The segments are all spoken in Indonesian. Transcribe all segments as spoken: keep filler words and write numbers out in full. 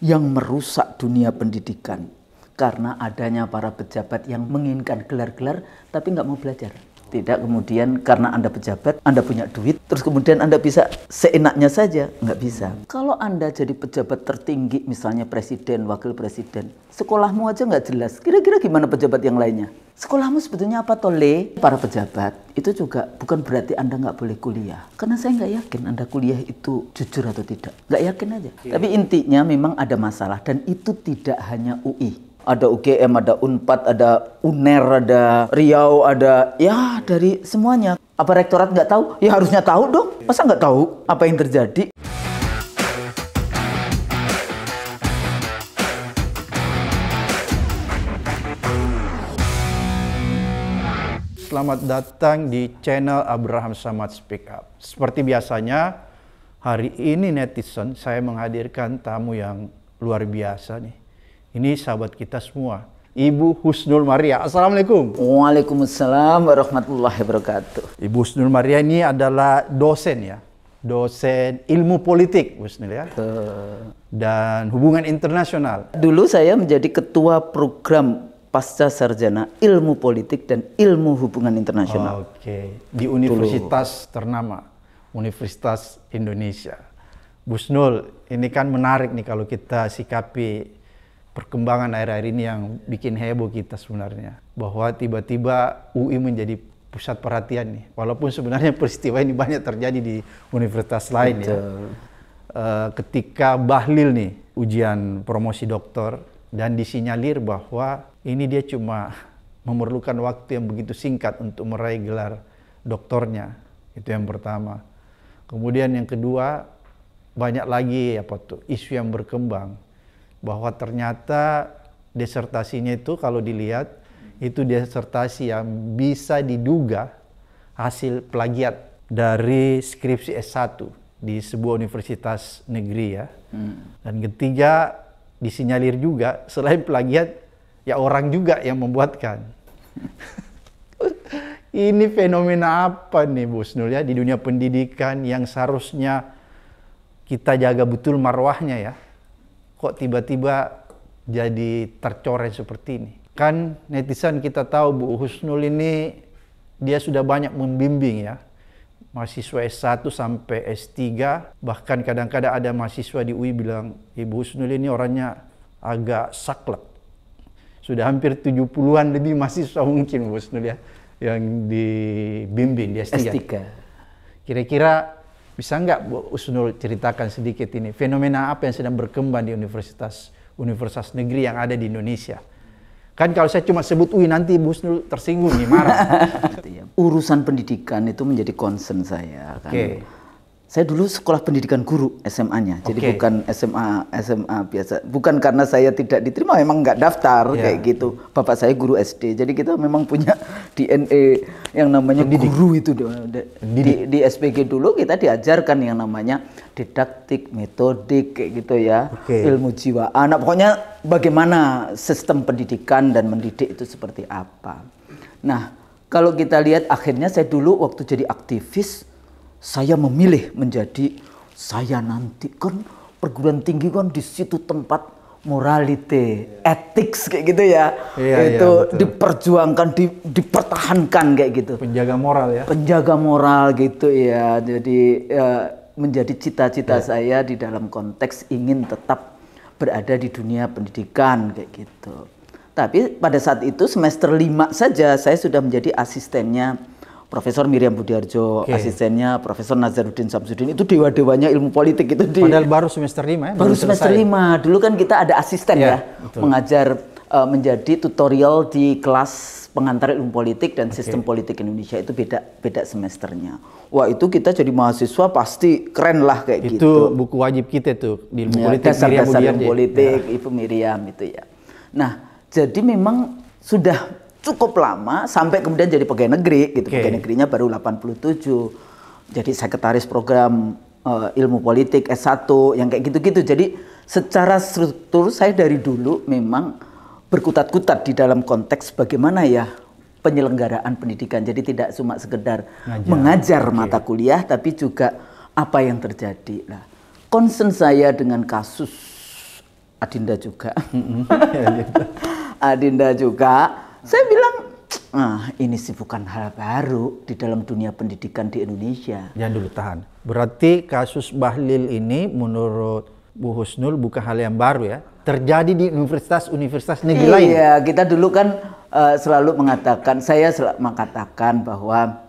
yang merusak dunia pendidikan karena adanya para pejabat yang menginginkan gelar-gelar tapi nggak mau belajar. Tidak kemudian karena Anda pejabat, Anda punya duit, terus kemudian Anda bisa seenaknya saja. Nggak bisa. Kalau Anda jadi pejabat tertinggi, misalnya presiden, wakil presiden, sekolahmu aja nggak jelas. Kira-kira gimana pejabat yang lainnya? Sekolahmu sebetulnya apa toh, Le? Para pejabat, itu juga bukan berarti Anda nggak boleh kuliah. Karena saya nggak yakin Anda kuliah itu jujur atau tidak. Nggak yakin aja. Yeah. Tapi intinya memang ada masalah, dan itu tidak hanya U I. Ada U G M, ada UNPAD, ada UNER, ada Riau, ada ya dari semuanya. Apa rektorat nggak tahu? Ya harusnya tahu dong. Masa nggak tahu apa yang terjadi? Selamat datang di channel Abraham Samad Speak Up. Seperti biasanya, hari ini netizen saya menghadirkan tamu yang luar biasa nih. Ini sahabat kita semua, Ibu Chusnul Mariyah. Assalamualaikum. Waalaikumsalam warahmatullahi wabarakatuh. Ibu Chusnul Mariyah ini adalah dosen ya, dosen ilmu politik, Bu Chusnul ya, Tuh. dan hubungan internasional. Dulu saya menjadi ketua program pasca sarjana ilmu politik dan ilmu hubungan internasional. Oke, okay. Di universitas Dulu. ternama, Universitas Indonesia. Bu Chusnul, ini kan menarik nih kalau kita sikapi perkembangan akhir-akhir ini yang bikin heboh kita sebenarnya. Bahwa tiba-tiba U I menjadi pusat perhatian nih. Walaupun sebenarnya peristiwa ini banyak terjadi di universitas lain. Betul. Ya. E, ketika Bahlil nih, ujian promosi doktor, dan disinyalir bahwa ini dia cuma memerlukan waktu yang begitu singkat untuk meraih gelar doktornya. Itu yang pertama. Kemudian yang kedua, banyak lagi apa tuh isu yang berkembang. Bahwa ternyata desertasinya itu kalau dilihat itu desertasi yang bisa diduga hasil plagiat dari skripsi S satu di sebuah universitas negeri ya. Hmm. Dan ketiga disinyalir juga selain plagiat ya orang juga yang membuatkan. Ini fenomena apa nih Bu Chusnul ya di dunia pendidikan yang seharusnya kita jaga betul marwahnya ya. Kok tiba-tiba jadi tercoreng seperti ini? Kan netizen kita tahu Bu Chusnul ini dia sudah banyak membimbing ya. Mahasiswa S satu sampai S tiga, bahkan kadang-kadang ada mahasiswa di U I bilang, Ibu Chusnul ini orangnya agak saklek. Sudah hampir tujuh puluhan lebih mahasiswa mungkin Bu Chusnul ya, yang dibimbing di S tiga. Kira-kira bisa nggak Bu Chusnul ceritakan sedikit ini fenomena apa yang sedang berkembang di universitas universitas negeri yang ada di Indonesia? Kan kalau saya cuma sebut U I nanti Bu Chusnul tersinggung nih marah. Urusan pendidikan itu menjadi concern saya. Okay. Kan. Saya dulu sekolah pendidikan guru S M A-nya, jadi okay. bukan S M A S M A biasa. Bukan karena saya tidak diterima, memang nggak daftar yeah. kayak gitu. Bapak saya guru S D, jadi kita memang punya D N A yang namanya pendidik. Guru itu di, di S P G dulu kita diajarkan yang namanya didaktik, metodik kayak gitu ya, okay. ilmu jiwa anak, pokoknya bagaimana sistem pendidikan dan mendidik itu seperti apa. Nah kalau kita lihat akhirnya saya dulu waktu jadi aktivis saya memilih menjadi saya nanti kan perguruan tinggi kan di situ tempat morality, yeah. ethics kayak gitu ya, yeah, itu yeah, diperjuangkan, di, dipertahankan kayak gitu. Penjaga moral ya. Penjaga moral gitu ya. Jadi uh, menjadi cita-cita yeah. saya di dalam konteks ingin tetap berada di dunia pendidikan kayak gitu. Tapi pada saat itu semester lima saja saya sudah menjadi asistennya Profesor Miriam Budiardjo, okay. asistennya Profesor Nazaruddin Samsudin, itu dewa-dewanya ilmu politik itu. Di, Padahal baru semester lima ya? Baru semester lima, dulu kan kita ada asisten yeah, ya, betul. mengajar uh, menjadi tutorial di kelas pengantar ilmu politik dan okay. sistem politik Indonesia itu beda beda semesternya. Wah itu kita jadi mahasiswa pasti keren lah kayak itu, gitu. Itu buku wajib kita tuh di ilmu ya, politik, dasar Miriam dasar ilmu politik, ya. Ibu Miriam itu ya. Nah jadi memang sudah cukup lama sampai kemudian jadi pegawai negeri gitu. Okay. Pegawai negerinya baru delapan puluh tujuh. Jadi sekretaris program uh, ilmu politik S satu yang kayak gitu-gitu. Jadi secara struktur saya dari dulu memang berkutat-kutat di dalam konteks bagaimana ya penyelenggaraan pendidikan. Jadi tidak cuma sekedar Ngajar. mengajar okay. mata kuliah tapi juga apa yang terjadi. Nah, concern saya dengan kasus Adinda juga. Adinda juga. Saya bilang, ah, ini sih bukan hal baru di dalam dunia pendidikan di Indonesia. Jangan dulu, tahan. Berarti kasus Bahlil ini menurut Bu Chusnul bukan hal yang baru ya? Terjadi di universitas-universitas negeri iya, lain? Iya, kita dulu kan uh, selalu mengatakan, saya selalu mengatakan bahwa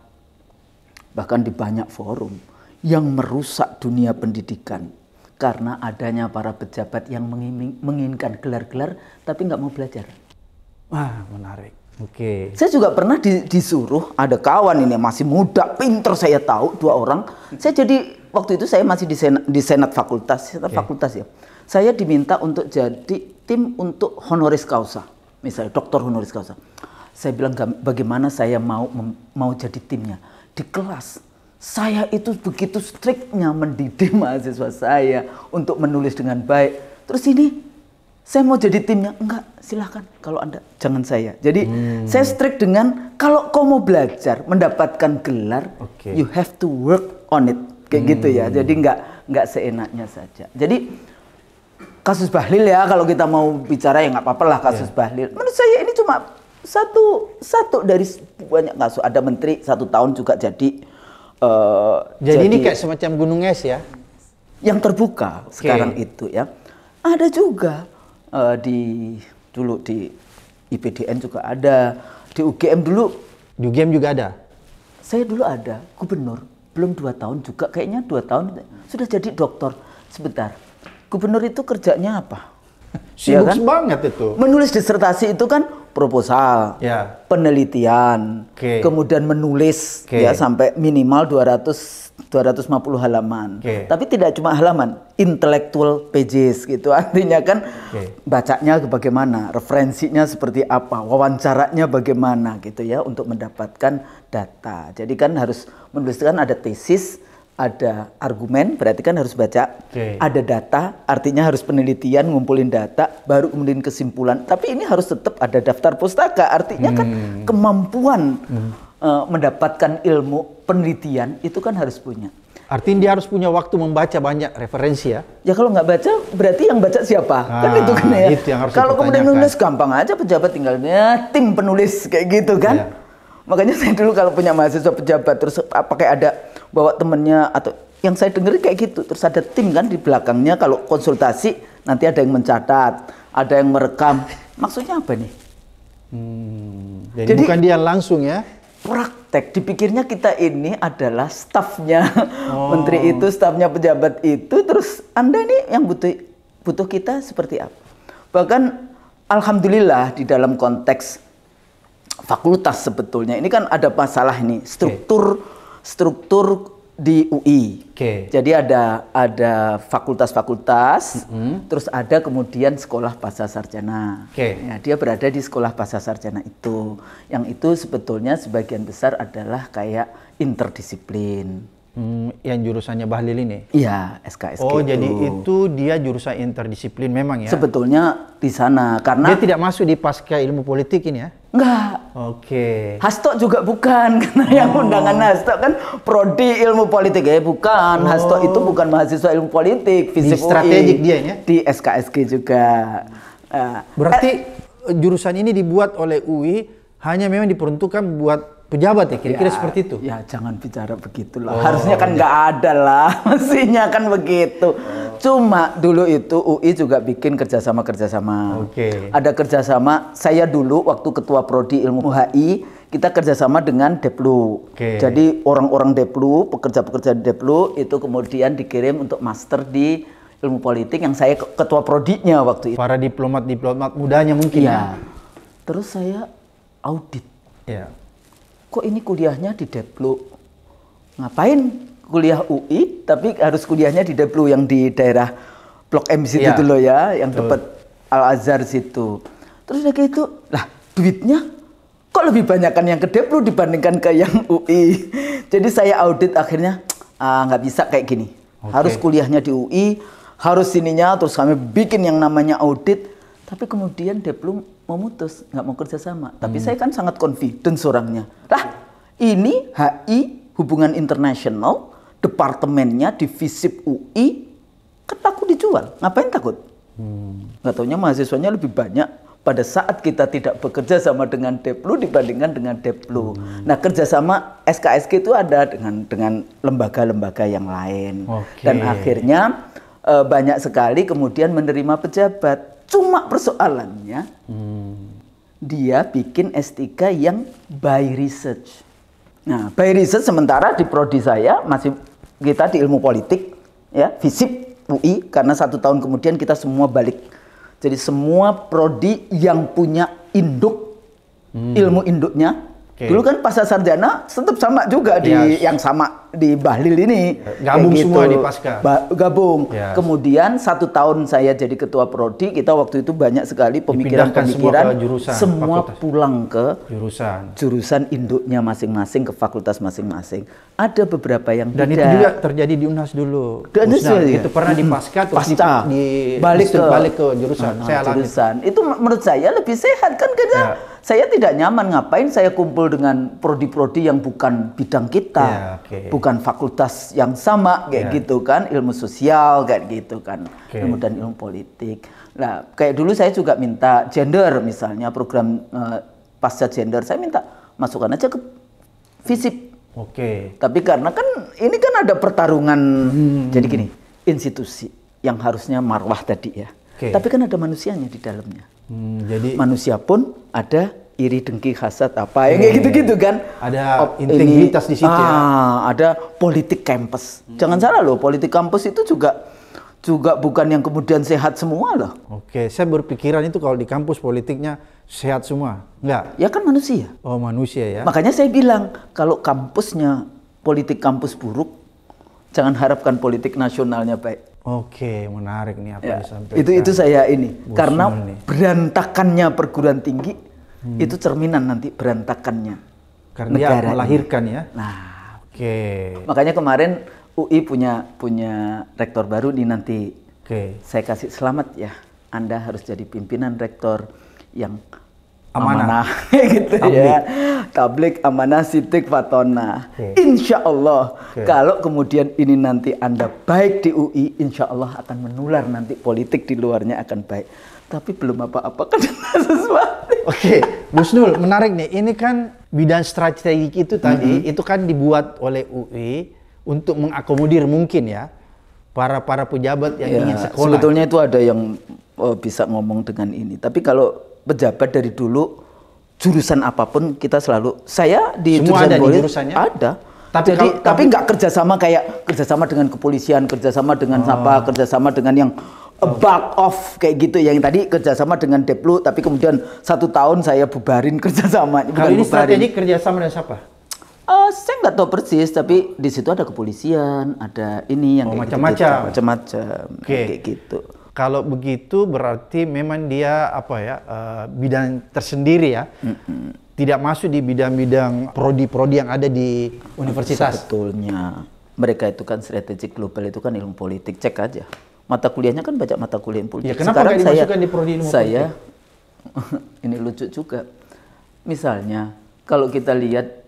bahkan di banyak forum yang merusak dunia pendidikan karena adanya para pejabat yang menginginkan gelar-gelar tapi nggak mau belajar. Wah, menarik. Oke. Okay. Saya juga pernah di, disuruh, ada kawan ini masih muda, pinter saya tahu, dua orang. Saya jadi, waktu itu saya masih di senat, di senat fakultas, senat okay. fakultas ya. Saya diminta untuk jadi tim untuk honoris causa, misalnya doktor honoris causa. Saya bilang, bagaimana saya mau mau jadi timnya? Di kelas, saya itu begitu striknya mendidik mahasiswa saya untuk menulis dengan baik. Terus ini, saya mau jadi timnya, enggak, silahkan kalau Anda, jangan saya. Jadi hmm. saya strict dengan, kalau kau mau belajar, mendapatkan gelar, okay. you have to work on it. Kayak hmm. gitu ya, jadi enggak, enggak seenaknya saja. Jadi, kasus Bahlil ya, kalau kita mau bicara ya enggak apa-apa lah kasus yeah. Bahlil. Menurut saya ini cuma satu, satu dari banyak kasus. Ada menteri satu tahun juga jadi. Uh, jadi, jadi ini kayak semacam gunung es ya? Yang terbuka okay. sekarang itu ya. Ada juga. Uh, di dulu di I P D N juga ada, di U G M dulu, di U G M juga ada. Saya dulu ada gubernur, belum dua tahun juga, kayaknya dua tahun sudah jadi doktor. Sebentar, gubernur itu kerjanya apa? Sibuk ya kan? Banget itu. Menulis disertasi itu kan proposal, ya. penelitian, okay. kemudian menulis okay. ya sampai minimal dua ratus dua ratus lima puluh halaman. Okay. Tapi tidak cuma halaman, intellectual pages gitu. Artinya kan okay. bacanya bagaimana, referensinya seperti apa, wawancaranya bagaimana gitu ya untuk mendapatkan data. Jadi kan harus menuliskan ada tesis, ada argumen, berarti kan harus baca. Okay. Ada data, artinya harus penelitian, ngumpulin data, baru kemudian kesimpulan. Tapi ini harus tetap ada daftar pustaka, artinya hmm. kan kemampuan hmm. uh, mendapatkan ilmu penelitian itu kan harus punya. Artinya dia harus punya waktu membaca banyak referensi ya? Ya kalau nggak baca, berarti yang baca siapa? Ah, kan itu kan ya. Itu yang harus kalau kemudian nulis gampang aja, pejabat tinggalnya tim penulis kayak gitu kan. Yeah. Makanya saya dulu kalau punya mahasiswa pejabat terus pakai ada bawa temennya atau yang saya dengerin kayak gitu. Terus ada tim kan di belakangnya kalau konsultasi nanti ada yang mencatat, ada yang merekam. Maksudnya apa nih? Hmm, jadi, jadi bukan dia langsung ya? Praktek. Dipikirnya kita ini adalah stafnya. Oh. Menteri itu, stafnya pejabat itu. Terus Anda nih yang butuh, butuh kita seperti apa? Bahkan alhamdulillah di dalam konteks fakultas sebetulnya ini kan ada masalah ini struktur okay. struktur di U I. Okay. Jadi ada ada fakultas-fakultas, mm-hmm. terus ada kemudian sekolah pasca sarjana. Okay. Ya, dia berada di sekolah pasca sarjana itu, yang itu sebetulnya sebagian besar adalah kayak interdisiplin. Hmm, yang jurusannya Bahlil ini? Iya, S K S G. Oh, itu. Jadi itu dia jurusan interdisiplin memang ya? Sebetulnya di sana, karena... Dia tidak masuk di pasca ilmu politik ini ya? Enggak. Oke. Okay. Hasto juga bukan, karena oh. yang undangan Hasto kan prodi ilmu politik. Ya bukan, oh. Hasto itu bukan mahasiswa ilmu politik. Di strategik dia ya? Di S K S G juga. Uh, Berarti eh. jurusan ini dibuat oleh U I hanya memang diperuntukkan buat... pejabat ya, kira-kira ya, seperti itu? Ya, jangan bicara begitulah. Oh, harusnya kan nggak ya. Ada lah, mestinya kan begitu. Oh. Cuma dulu itu U I juga bikin kerjasama-kerjasama. Oke. Okay. Ada kerjasama, saya dulu waktu ketua prodi ilmu H I, kita kerjasama dengan DEPLU. Okay. Jadi orang-orang DEPLU, pekerja-pekerja DEPLU itu kemudian dikirim untuk master di ilmu politik yang saya ketua prodinya waktu itu. Para diplomat-diplomat mudanya mungkin ya. ya. Terus saya audit. Ya. Kok ini kuliahnya di DEPLU? Ngapain kuliah U I tapi harus kuliahnya di DEPLU yang di daerah Blok M situ ya. Dulu ya, yang dekat Al Azhar situ. Terus udah kayak itu, lah duitnya kok lebih banyak kan yang ke DEPLU dibandingkan ke yang U I. Jadi saya audit akhirnya nggak ah, bisa kayak gini. Okay. Harus kuliahnya di U I, harus sininya, terus kami bikin yang namanya audit. Tapi kemudian DEPLU memutus, nggak mau kerjasama. Tapi hmm. saya kan sangat confident orangnya. Lah, ini H I hubungan internasional, departemennya di FISIP U I, kan aku dijual, ngapain takut? hmm. Nggak taunya mahasiswanya lebih banyak pada saat kita tidak bekerja sama dengan DEPLU dibandingkan dengan DEPLU. Hmm. Nah, kerjasama S K S G itu ada dengan dengan lembaga-lembaga yang lain. Okay. Dan akhirnya e, banyak sekali kemudian menerima pejabat. Cuma persoalannya, hmm. dia bikin S tiga yang by research. Nah, by research sementara di prodi saya masih kita di ilmu politik, ya, FISIP, U I, karena satu tahun kemudian kita semua balik. Jadi semua prodi yang punya induk, hmm. ilmu induknya, okay. Dulu kan pasca sarjana tetap sama juga di yes. yang sama di Bahlil ini, gabung gitu. Semua di pasca, ba gabung. Yes. Kemudian satu tahun saya jadi ketua prodi, kita waktu itu banyak sekali pemikiran-pemikiran, semua, semua pulang ke jurusan, jurusan induknya masing-masing ke fakultas masing-masing. Ada beberapa yang dan tidak. Itu juga terjadi di Unhas dulu. Dan Usna, itu pernah di pasca, terus pasca. Di, di balik ke, balik ke jurusan. Uh, saya jurusan. Itu menurut saya lebih sehat kan karena. Yeah. Saya tidak nyaman, ngapain saya kumpul dengan prodi-prodi yang bukan bidang kita, yeah, okay. bukan fakultas yang sama, kayak yeah. gitu kan, ilmu sosial, kayak gitu kan, okay. ilmu dan ilmu politik. Nah, kayak dulu saya juga minta gender misalnya, program uh, pasca gender, saya minta masukkan aja ke FISIP. Oke. Okay. Tapi karena kan, ini kan ada pertarungan, hmm. jadi gini, institusi yang harusnya marwah tadi ya, okay. tapi kan ada manusianya di dalamnya. Hmm, jadi manusia pun ada iri, dengki, hasad, apa yang kayak gitu-gitu kan. Ada integritas di situ. Ah, ya? Ada politik kampus. Hmm. Jangan salah loh, politik kampus itu juga juga bukan yang kemudian sehat semua loh. Oke, saya berpikiran itu kalau di kampus politiknya sehat semua. Enggak. Ya kan manusia. Oh, manusia ya. Makanya saya bilang kalau kampusnya politik kampus buruk, jangan harapkan politik nasionalnya baik. Oke, menarik nih apa ya, yang disampaikan. Itu itu saya ini Bosun karena nih. Berantakannya perguruan tinggi hmm. itu cerminan nanti berantakannya karena dia melahirkan ya. Nah, oke. Makanya kemarin U I punya punya rektor baru nih nanti. Oke. Saya kasih selamat ya. Anda harus jadi pimpinan rektor yang amanah, amanah. gitu tablik. Ya. Tablik, amanah, sitik, fatona. Okay. Insya Allah, okay. kalau kemudian ini nanti Anda baik di U I, insya Allah akan menular nanti politik di luarnya akan baik. Tapi belum apa-apa kan sesuatu. Oke, Bu Chusnul, menarik nih. Ini kan bidang strategik itu tadi, mm-hmm. itu kan dibuat oleh U I untuk mengakomodir mungkin ya para para pejabat yang ya, ingin sekolah. Sebetulnya itu ada yang oh, bisa ngomong dengan ini. Tapi kalau pejabat dari dulu jurusan apapun kita selalu saya di semua jurusan ada boleh, di jurusannya ada tapi jadi kalau, tapi nggak kerjasama kayak kerjasama dengan kepolisian kerjasama dengan oh. apa kerjasama dengan yang oh. back off kayak gitu yang tadi kerjasama dengan DEPLU tapi kemudian satu tahun saya bubarin kerjasama kali ini bubarin. Strategi kerjasama dengan siapa? Uh, saya nggak tahu persis, tapi di situ ada kepolisian, ada ini yang oh, macam-macam, macam-macam, okay. kayak gitu. Kalau begitu berarti memang dia apa ya uh, bidang tersendiri ya, mm-hmm. tidak masuk di bidang-bidang prodi-prodi yang ada di universitas. Sebetulnya mereka itu kan strategic global itu kan ilmu politik, cek aja mata kuliahnya kan banyak mata kuliah politik. Ya, kenapa sekarang saya di prodi ilmu saya politik? Ini lucu juga. Misalnya kalau kita lihat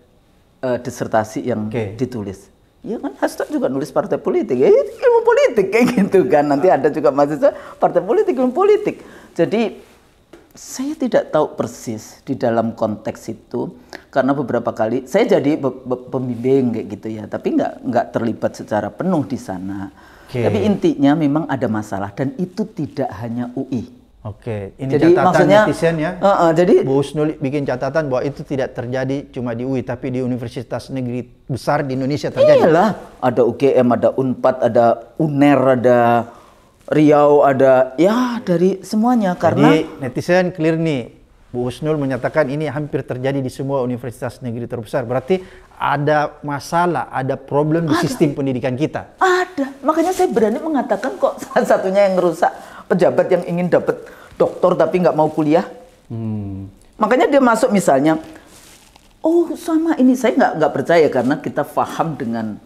Uh, disertasi yang okay. ditulis, ya kan hashtag juga nulis partai politik, ya ilmu politik kayak gitu kan. Nanti ada juga mahasiswa partai politik, ilmu politik. Jadi saya tidak tahu persis di dalam konteks itu karena beberapa kali saya jadi pembimbing kayak gitu ya, tapi nggak nggak terlibat secara penuh di sana. Okay. Tapi intinya memang ada masalah dan itu tidak hanya U I. Oke, ini jadi, catatan netizen ya. Uh, uh, jadi Bu Chusnul bikin catatan bahwa itu tidak terjadi cuma di U I, tapi di universitas negeri besar di Indonesia terjadi. Iyalah, ada U G M, ada UNPAD, ada UNER, ada Riau, ada ya dari semuanya. Jadi, karena netizen clear nih, Bu Chusnul menyatakan ini hampir terjadi di semua universitas negeri terbesar. Berarti ada masalah, ada problem di ada. Sistem pendidikan kita. Ada, makanya saya berani mengatakan kok salah satunya yang rusak. Pejabat yang ingin dapat doktor tapi nggak mau kuliah, hmm. makanya dia masuk misalnya, oh sama ini saya nggak nggak percaya karena kita paham dengan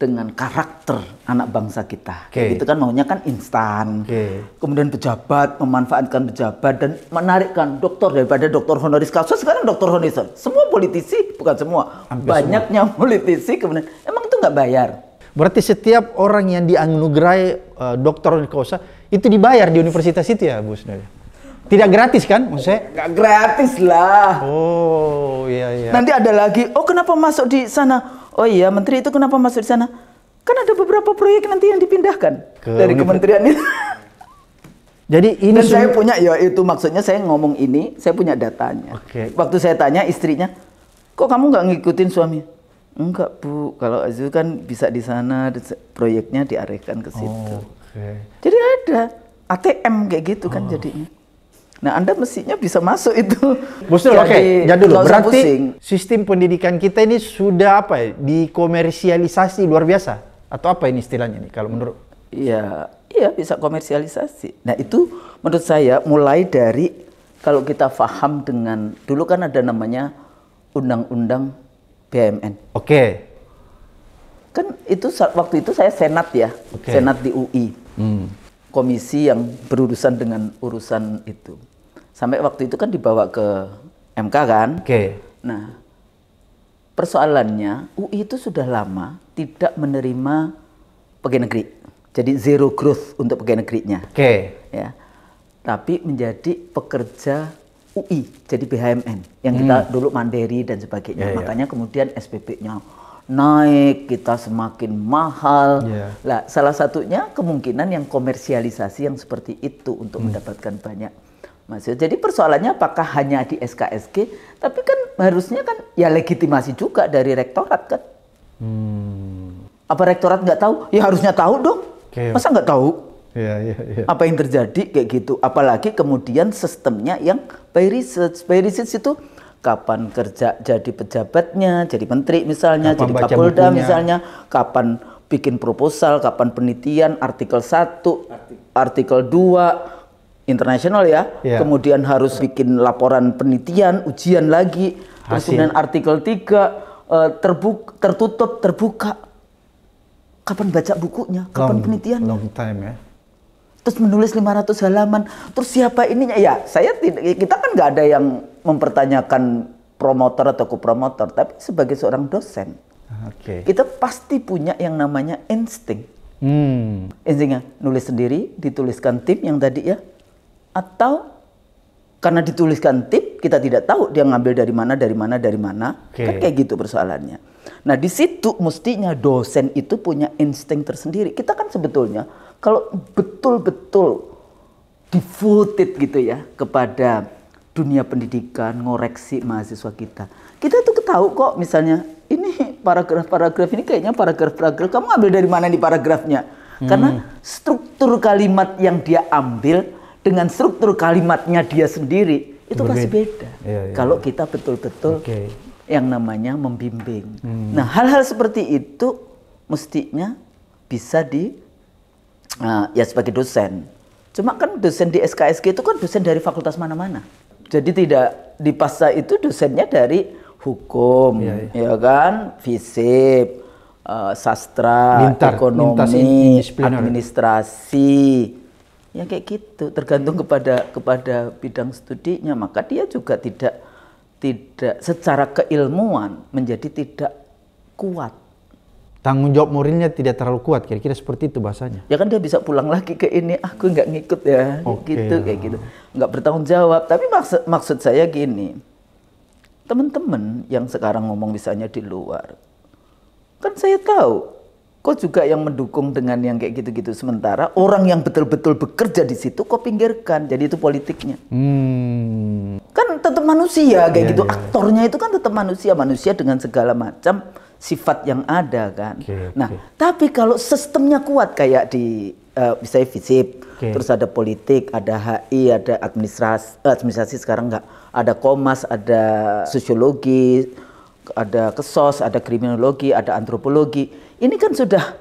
dengan karakter anak bangsa kita, okay. itu kan maunya kan instan, okay. kemudian pejabat memanfaatkan pejabat dan menarikkan doktor daripada doktor honoris causa sekarang doktor honoris causa semua politisi bukan semua hampir banyaknya semua. Politisi kemudian emang itu nggak bayar. Berarti setiap orang yang dianugerahi uh, doktor kausa itu dibayar di universitas itu ya, Bu Sundari? Tidak gratis kan maksud saya? Nggak gratis lah. Oh, iya iya. Nanti ada lagi, oh kenapa masuk di sana? Oh iya, menteri itu kenapa masuk di sana? Kan ada beberapa proyek nanti yang dipindahkan ke dari kementerian itu. Jadi ini dan saya punya, ya itu maksudnya saya ngomong ini, saya punya datanya. Okay. Waktu saya tanya istrinya, kok kamu nggak ngikutin suami? Enggak Bu, kalau Azul kan bisa di sana, proyeknya diarahkan ke situ. Oh, okay. Jadi ada A T M kayak gitu oh. kan jadinya. Nah Anda mestinya bisa masuk itu. Bustul, oke. Okay. Jadi dulu berarti pusing. Sistem pendidikan kita ini sudah apa ya? Dikomersialisasi luar biasa atau apa ini istilahnya nih kalau menurut? Iya. Iya, bisa komersialisasi. Nah itu menurut saya mulai dari kalau kita paham dengan, dulu kan ada namanya Undang-Undang B M N. Oke. Okay. Kan itu waktu itu saya senat ya, okay. senat di U I. Hmm. Komisi yang berurusan dengan urusan itu. Sampai waktu itu kan dibawa ke M K kan. Oke. Okay. Nah persoalannya U I itu sudah lama tidak menerima pegawai negeri. Jadi zero growth untuk pegawai negerinya. Oke. Okay. Ya. Tapi menjadi pekerja U I, jadi B H M N yang hmm. kita dulu mandiri dan sebagainya. Yeah, makanya yeah. kemudian S P P-nya naik, kita semakin mahal. Yeah. Lah, salah satunya kemungkinan yang komersialisasi yang seperti itu untuk hmm. mendapatkan banyak. Maksudnya, jadi persoalannya apakah hanya di S K S G, tapi kan harusnya kan ya legitimasi juga dari rektorat kan. Hmm. Apa rektorat nggak tahu? Ya harusnya tahu dong. Okay. Masa nggak tahu yeah, yeah, yeah. apa yang terjadi kayak gitu? Apalagi kemudian sistemnya yang by research. By research itu kapan kerja jadi pejabatnya, jadi menteri misalnya, kapan jadi Kapolda misalnya, kapan bikin proposal, kapan penelitian, artikel satu, artikel dua, internasional ya. Yeah. Kemudian harus bikin laporan penelitian, ujian lagi. Terus kemudian artikel tiga, terbuka, tertutup, terbuka. Kapan baca bukunya, kapan long, penelitiannya, long time ya. Terus menulis lima ratus halaman, terus siapa ininya? Ya, saya tidak, kita kan nggak ada yang mempertanyakan promotor atau kopromotor, tapi sebagai seorang dosen, okay. kita pasti punya yang namanya insting. Hmm. Instingnya nulis sendiri, dituliskan tim yang tadi ya, atau karena dituliskan tim kita tidak tahu dia ngambil dari mana, dari mana, dari mana, okay. kan kayak gitu persoalannya. Nah di situ mestinya dosen itu punya insting tersendiri. Kita kan sebetulnya kalau betul-betul devoted gitu ya kepada dunia pendidikan, ngoreksi mahasiswa kita. Kita tuh ketahu kok misalnya ini paragraf-paragraf ini kayaknya paragraf-paragraf kamu ambil dari mana nih paragrafnya? Hmm. Karena struktur kalimat yang dia ambil dengan struktur kalimatnya dia sendiri itu pasti beda. Ya, ya. Kalau kita betul-betul okay. yang namanya membimbing. Hmm. Nah, hal-hal seperti itu mestinya bisa di uh, ya sebagai dosen. Cuma kan dosen di S K S G itu kan dosen dari fakultas mana-mana. Jadi tidak dipaksa itu dosennya dari hukum, ya, ya. ya kan, FISIP, uh, sastra, lintar, ekonomi, administrasi. Ya kayak gitu, tergantung kepada kepada bidang studinya, maka dia juga tidak tidak secara keilmuan menjadi tidak kuat. Tanggung jawab moralnya tidak terlalu kuat, kira-kira seperti itu bahasanya. Ya kan dia bisa pulang lagi ke ini, aku nggak ngikut ya, okay. gitu kayak gitu, nggak bertanggung jawab. Tapi maksud maksud saya gini, teman-teman yang sekarang ngomong misalnya di luar, kan saya tahu, kok juga yang mendukung dengan yang kayak gitu-gitu. Sementara orang yang betul-betul bekerja di situ, kok pinggirkan, jadi itu politiknya. Hmm. Kan tetap manusia kayak yeah, gitu, yeah. aktornya itu kan tetap manusia, manusia dengan segala macam sifat yang ada kan. Okay, nah, okay. tapi kalau sistemnya kuat kayak di uh, misalnya FISIP, okay. terus ada politik, ada H I, ada administrasi, eh, administrasi sekarang enggak, ada Komas, ada sosiologi, ada kesos, ada kriminologi, ada antropologi. Ini kan sudah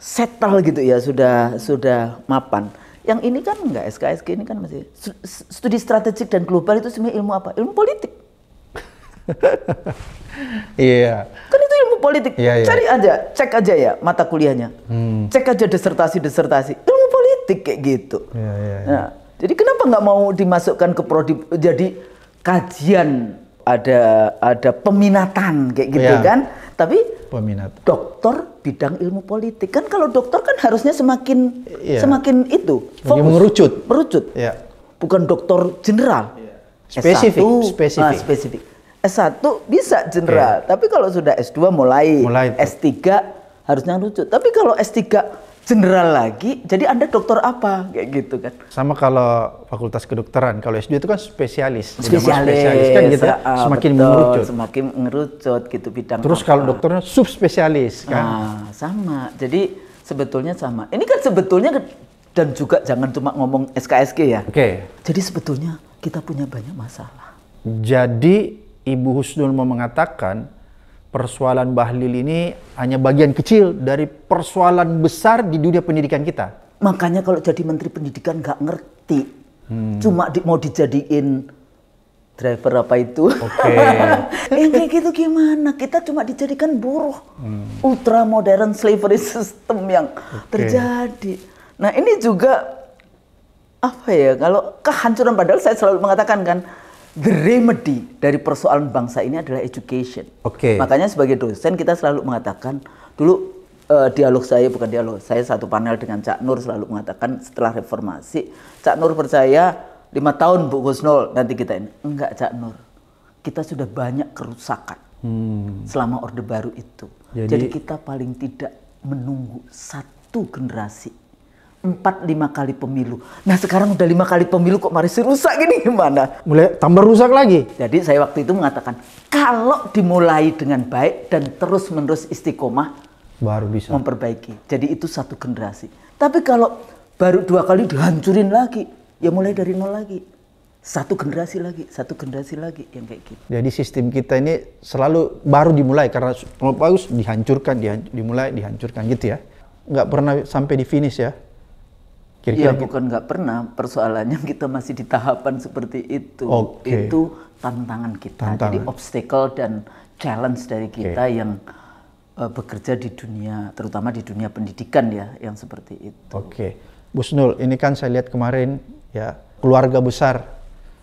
settle gitu ya, sudah sudah mapan. Yang ini kan enggak, S K S G ini kan masih studi strategik dan global itu sebenarnya ilmu apa? Ilmu politik. Iya. yeah. Kan itu ilmu politik. Yeah, yeah. Cari aja, cek aja ya mata kuliahnya. Hmm. Cek aja disertasi-disertasi. Ilmu politik kayak gitu. Yeah, yeah, yeah. Nah, jadi kenapa nggak mau dimasukkan ke prodi jadi kajian ada ada peminatan kayak gitu yeah. kan? tapi peminat doktor bidang ilmu politik. Kan kalau doktor kan harusnya semakin yeah. semakin itu fokus, merucut, merucut. Yeah. Bukan doktor general. Yeah. Spesifik, S satu, spesifik. Ah, spesifik. S satu bisa general, yeah. tapi kalau sudah S dua mulai, mulai S tiga harusnya merucut. Tapi kalau S tiga general lagi, jadi Anda dokter apa? Kayak gitu kan. Sama kalau fakultas kedokteran, kalau S dua itu kan spesialis. Spesialis, spesialis kan gitu. Ah, semakin betul, mengerucut. Semakin mengerucut gitu bidang. Terus apa? Kalau dokternya subspesialis kan. Ah, sama. Jadi sebetulnya sama. Ini kan sebetulnya, dan juga jangan cuma ngomong S K S G ya. Oke. Okay. Jadi sebetulnya kita punya banyak masalah. Jadi Ibu Chusnul mau mengatakan persoalan Bahlil ini hanya bagian kecil dari persoalan besar di dunia pendidikan kita. Makanya kalau jadi Menteri Pendidikan nggak ngerti, hmm. cuma di, mau dijadiin driver apa itu. Oke. Okay. Kayak gitu gimana? Kita cuma dijadikan buruh, hmm. ultra modern slavery system yang okay. terjadi. Nah ini juga apa ya? Kalau kehancuran, padahal saya selalu mengatakan kan, the remedy dari persoalan bangsa ini adalah education. Oke. Okay. Makanya sebagai dosen kita selalu mengatakan, dulu uh, dialog saya, bukan dialog, saya satu panel dengan Cak Nur selalu mengatakan setelah reformasi, Cak Nur percaya lima tahun Bu Chusnul nanti kita ini. Enggak Cak Nur, kita sudah banyak kerusakan hmm. selama Orde Baru itu. Jadi, Jadi kita paling tidak menunggu satu generasi. Empat lima kali pemilu. Nah sekarang udah lima kali pemilu kok masih rusak gini, gimana? Mulai tambah rusak lagi. Jadi saya waktu itu mengatakan kalau dimulai dengan baik dan terus menerus istiqomah baru bisa memperbaiki. Jadi itu satu generasi. Tapi kalau baru dua kali dihancurin lagi, ya mulai dari nol lagi. Satu generasi lagi, satu generasi lagi yang kayak gitu. Jadi sistem kita ini selalu baru dimulai karena kalau bagus dihancurkan, dihanc dimulai dihancurkan gitu ya. Nggak pernah sampai di finish ya. Iya, bukan nggak pernah, persoalannya kita masih di tahapan seperti itu. Okay. Itu tantangan kita, tantangan. Jadi obstacle dan challenge dari kita okay. yang uh, bekerja di dunia, terutama di dunia pendidikan ya, yang seperti itu. Oke, okay. Bu Chusnul, ini kan saya lihat kemarin ya, keluarga besar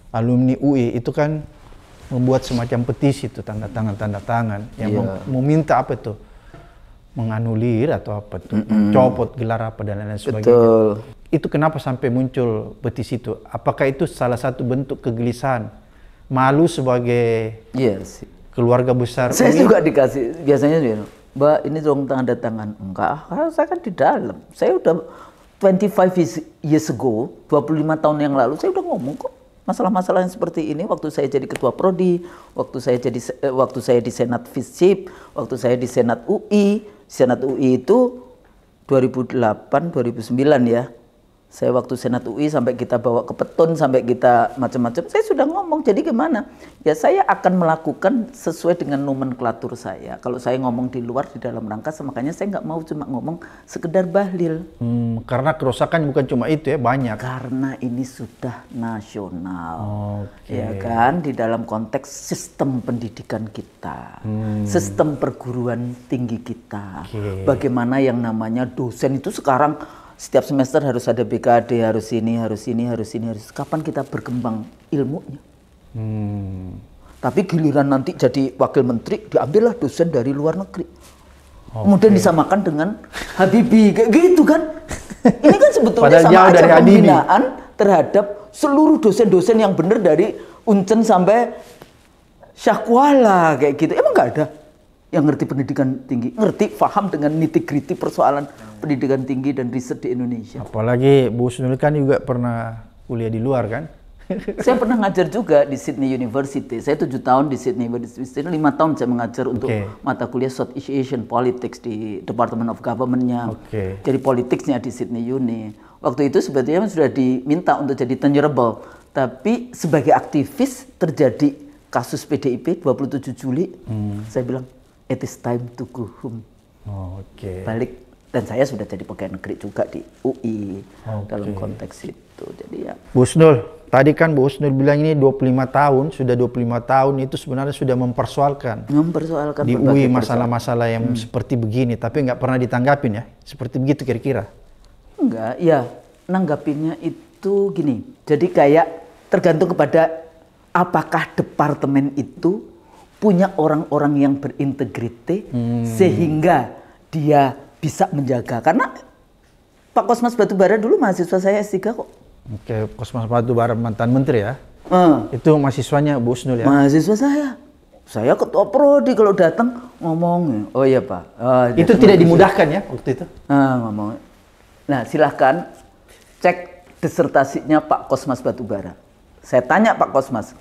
alumni U I itu kan membuat semacam petisi itu, tanda tangan, tanda tangan, yang yeah. mem meminta apa itu? Menganulir atau apa itu, mm-hmm. copot gelar apa dan lain-lain sebagainya. Betul. Itu kenapa sampai muncul petisi itu? Apakah itu salah satu bentuk kegelisahan? Malu sebagai yes. keluarga besar? Saya ini? Juga dikasih, biasanya Mbak ini tolong tanda tangan. Enggak, karena saya kan di dalam. Saya udah twenty-five years ago, dua puluh lima tahun yang lalu, saya udah ngomong kok. Masalah-masalah yang seperti ini, waktu saya jadi ketua prodi, waktu saya jadi eh, waktu saya di Senat FISIP, waktu saya di Senat U I, Senat U I itu dua ribu delapan dua ribu sembilan ya. Saya waktu Senat U I sampai kita bawa ke Petun, sampai kita macam-macam, saya sudah ngomong. Jadi gimana? Ya saya akan melakukan sesuai dengan nomenklatur saya. Kalau saya ngomong di luar, di dalam rangka, makanya saya nggak mau cuma ngomong sekedar Bahlil. Hmm, karena kerusakan bukan cuma itu ya, banyak. Karena ini sudah nasional, okay. ya kan? Di dalam konteks sistem pendidikan kita, hmm. sistem perguruan tinggi kita, okay. bagaimana yang namanya dosen itu sekarang setiap semester harus ada B K D, harus ini, harus ini, harus ini, harus. Kapan kita berkembang ilmunya? Hmm. Tapi giliran nanti jadi wakil menteri, diambillah dosen dari luar negeri. Okay. Kemudian disamakan dengan Habibie, kayak gitu kan? Ini kan sebetulnya sama aja pembinaan terhadap seluruh dosen-dosen yang benar dari Uncen sampai Syahkuala, kayak gitu. Emang nggak ada yang ngerti pendidikan tinggi, ngerti, paham dengan nitty-gritty persoalan pendidikan tinggi dan riset di Indonesia. Apalagi Bu Chusnul kan juga pernah kuliah di luar kan? Saya pernah ngajar juga di Sydney University. Saya tujuh tahun di Sydney University, lima tahun saya mengajar untuk okay. mata kuliah Southeast Asian Politics di Department of Government-nya. Okay. Jadi politiknya di Sydney Uni. Waktu itu sebetulnya sudah diminta untuk jadi tenurable, tapi sebagai aktivis terjadi kasus P D I P dua puluh tujuh Juli. Hmm. Saya bilang, it is time to go home. Oh, okay. Balik, dan saya sudah jadi pegawai negeri juga di U I okay. dalam konteks itu. Jadi ya. Bu Chusnul, tadi kan Bu Chusnul bilang ini dua puluh lima tahun, sudah dua puluh lima tahun itu sebenarnya sudah mempersoalkan. Mempersoalkan di U I masalah-masalah yang hmm. seperti begini, tapi nggak pernah ditanggapin ya. Seperti begitu kira-kira. Enggak, ya nanggapinnya itu gini. Jadi kayak tergantung kepada apakah departemen itu punya orang-orang yang berintegritas hmm. sehingga dia bisa menjaga. Karena Pak Kosmas Batubara dulu mahasiswa saya S tiga kok. Oke, Kosmas Batubara mantan menteri ya. Hmm. Itu mahasiswanya Bu Chusnul ya. Mahasiswa saya. Saya ketua prodi kalau datang ngomong, oh iya Pak. Oh, itu tidak dimudahkan ya waktu itu? Ah, ngomong. Nah, silahkan cek disertasinya Pak Kosmas Batubara. Saya tanya Pak Kosmas,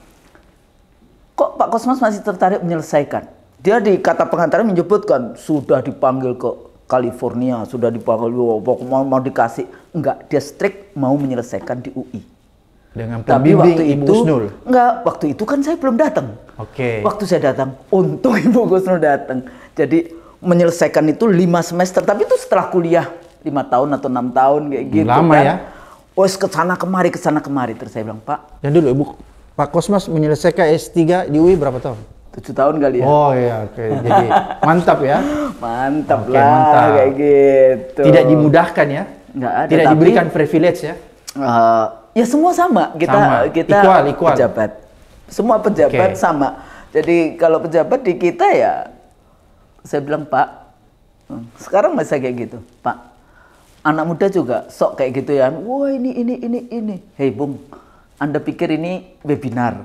kok Pak Kosmas masih tertarik menyelesaikan? Dia di kata pengantarnya menyebutkan, sudah dipanggil ke California, sudah dipanggil, oh, mau, mau dikasih. Enggak, dia strict mau menyelesaikan di U I. Dengan tapi waktu Ibu itu Chusnul. Enggak, waktu itu kan saya belum datang. Oke. Okay. Waktu saya datang, untung Ibu Chusnul datang. Jadi menyelesaikan itu lima semester, tapi itu setelah kuliah lima tahun atau enam tahun kayak gitu. Lama kan. Ya. Oh, kesana kemari, kesana kemari. Terus saya bilang, Pak. Dan dulu Ibu, Pak Kosmas menyelesaikan S tiga di U I berapa tahun? Tujuh tahun kali ya. Oh iya, oke. Okay. Jadi mantap ya. Mantap okay, lah, mantap. Kayak gitu. Tidak dimudahkan ya. Enggak ada. Tidak tapi, diberikan privilege ya. Uh, Ya semua sama, kita sama. Kita equal, equal. Pejabat, semua pejabat okay. sama. Jadi kalau pejabat di kita ya, saya bilang Pak, sekarang masa kayak gitu, Pak. Anak muda juga sok kayak gitu ya. Wah ini ini ini ini. Hei Bung, Anda pikir ini webinar?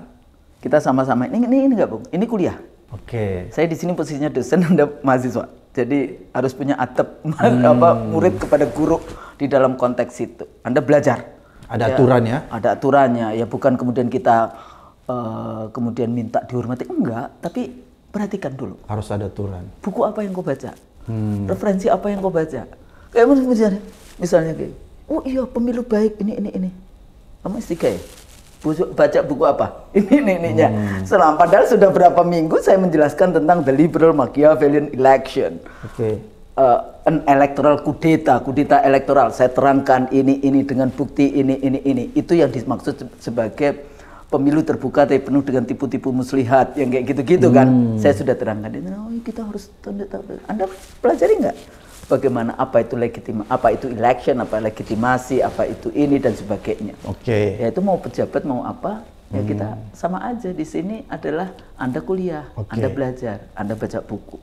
Kita sama-sama. Ini ini ini nggak Bung? Ini kuliah. Oke. Okay. Saya di sini posisinya dosen, Anda mahasiswa. Jadi harus punya adab hmm. apa murid kepada guru di dalam konteks itu. Anda belajar. Ada ya, aturannya? Ada aturannya, ya bukan kemudian kita uh, kemudian minta dihormati, enggak, tapi perhatikan dulu. Harus ada aturan. Buku apa yang kau baca? Hmm. Referensi apa yang kau baca? Kayak misalnya, misalnya kayak, oh iya pemilu baik, ini, ini, ini. Kamu S tiga ya? Baca buku apa? Ini, ini, ininya. Hmm. Selama, padahal sudah berapa minggu saya menjelaskan tentang The Liberal Machiavellian Election. Oke. Okay. Uh, an electoral kudeta, kudeta elektoral. Saya terangkan ini, ini dengan bukti ini, ini, ini. Itu yang dimaksud sebagai pemilu terbuka tapi penuh dengan tipu-tipu muslihat yang kayak gitu-gitu hmm. kan. Saya sudah terangkan. Oh, kita harus Anda pelajari nggak? Bagaimana apa itu legitima, apa itu election, apa legitimasi, apa itu ini dan sebagainya. Oke. Okay. Ya itu mau pejabat mau apa? Ya hmm. kita sama aja di sini adalah Anda kuliah, okay. Anda belajar, Anda baca buku.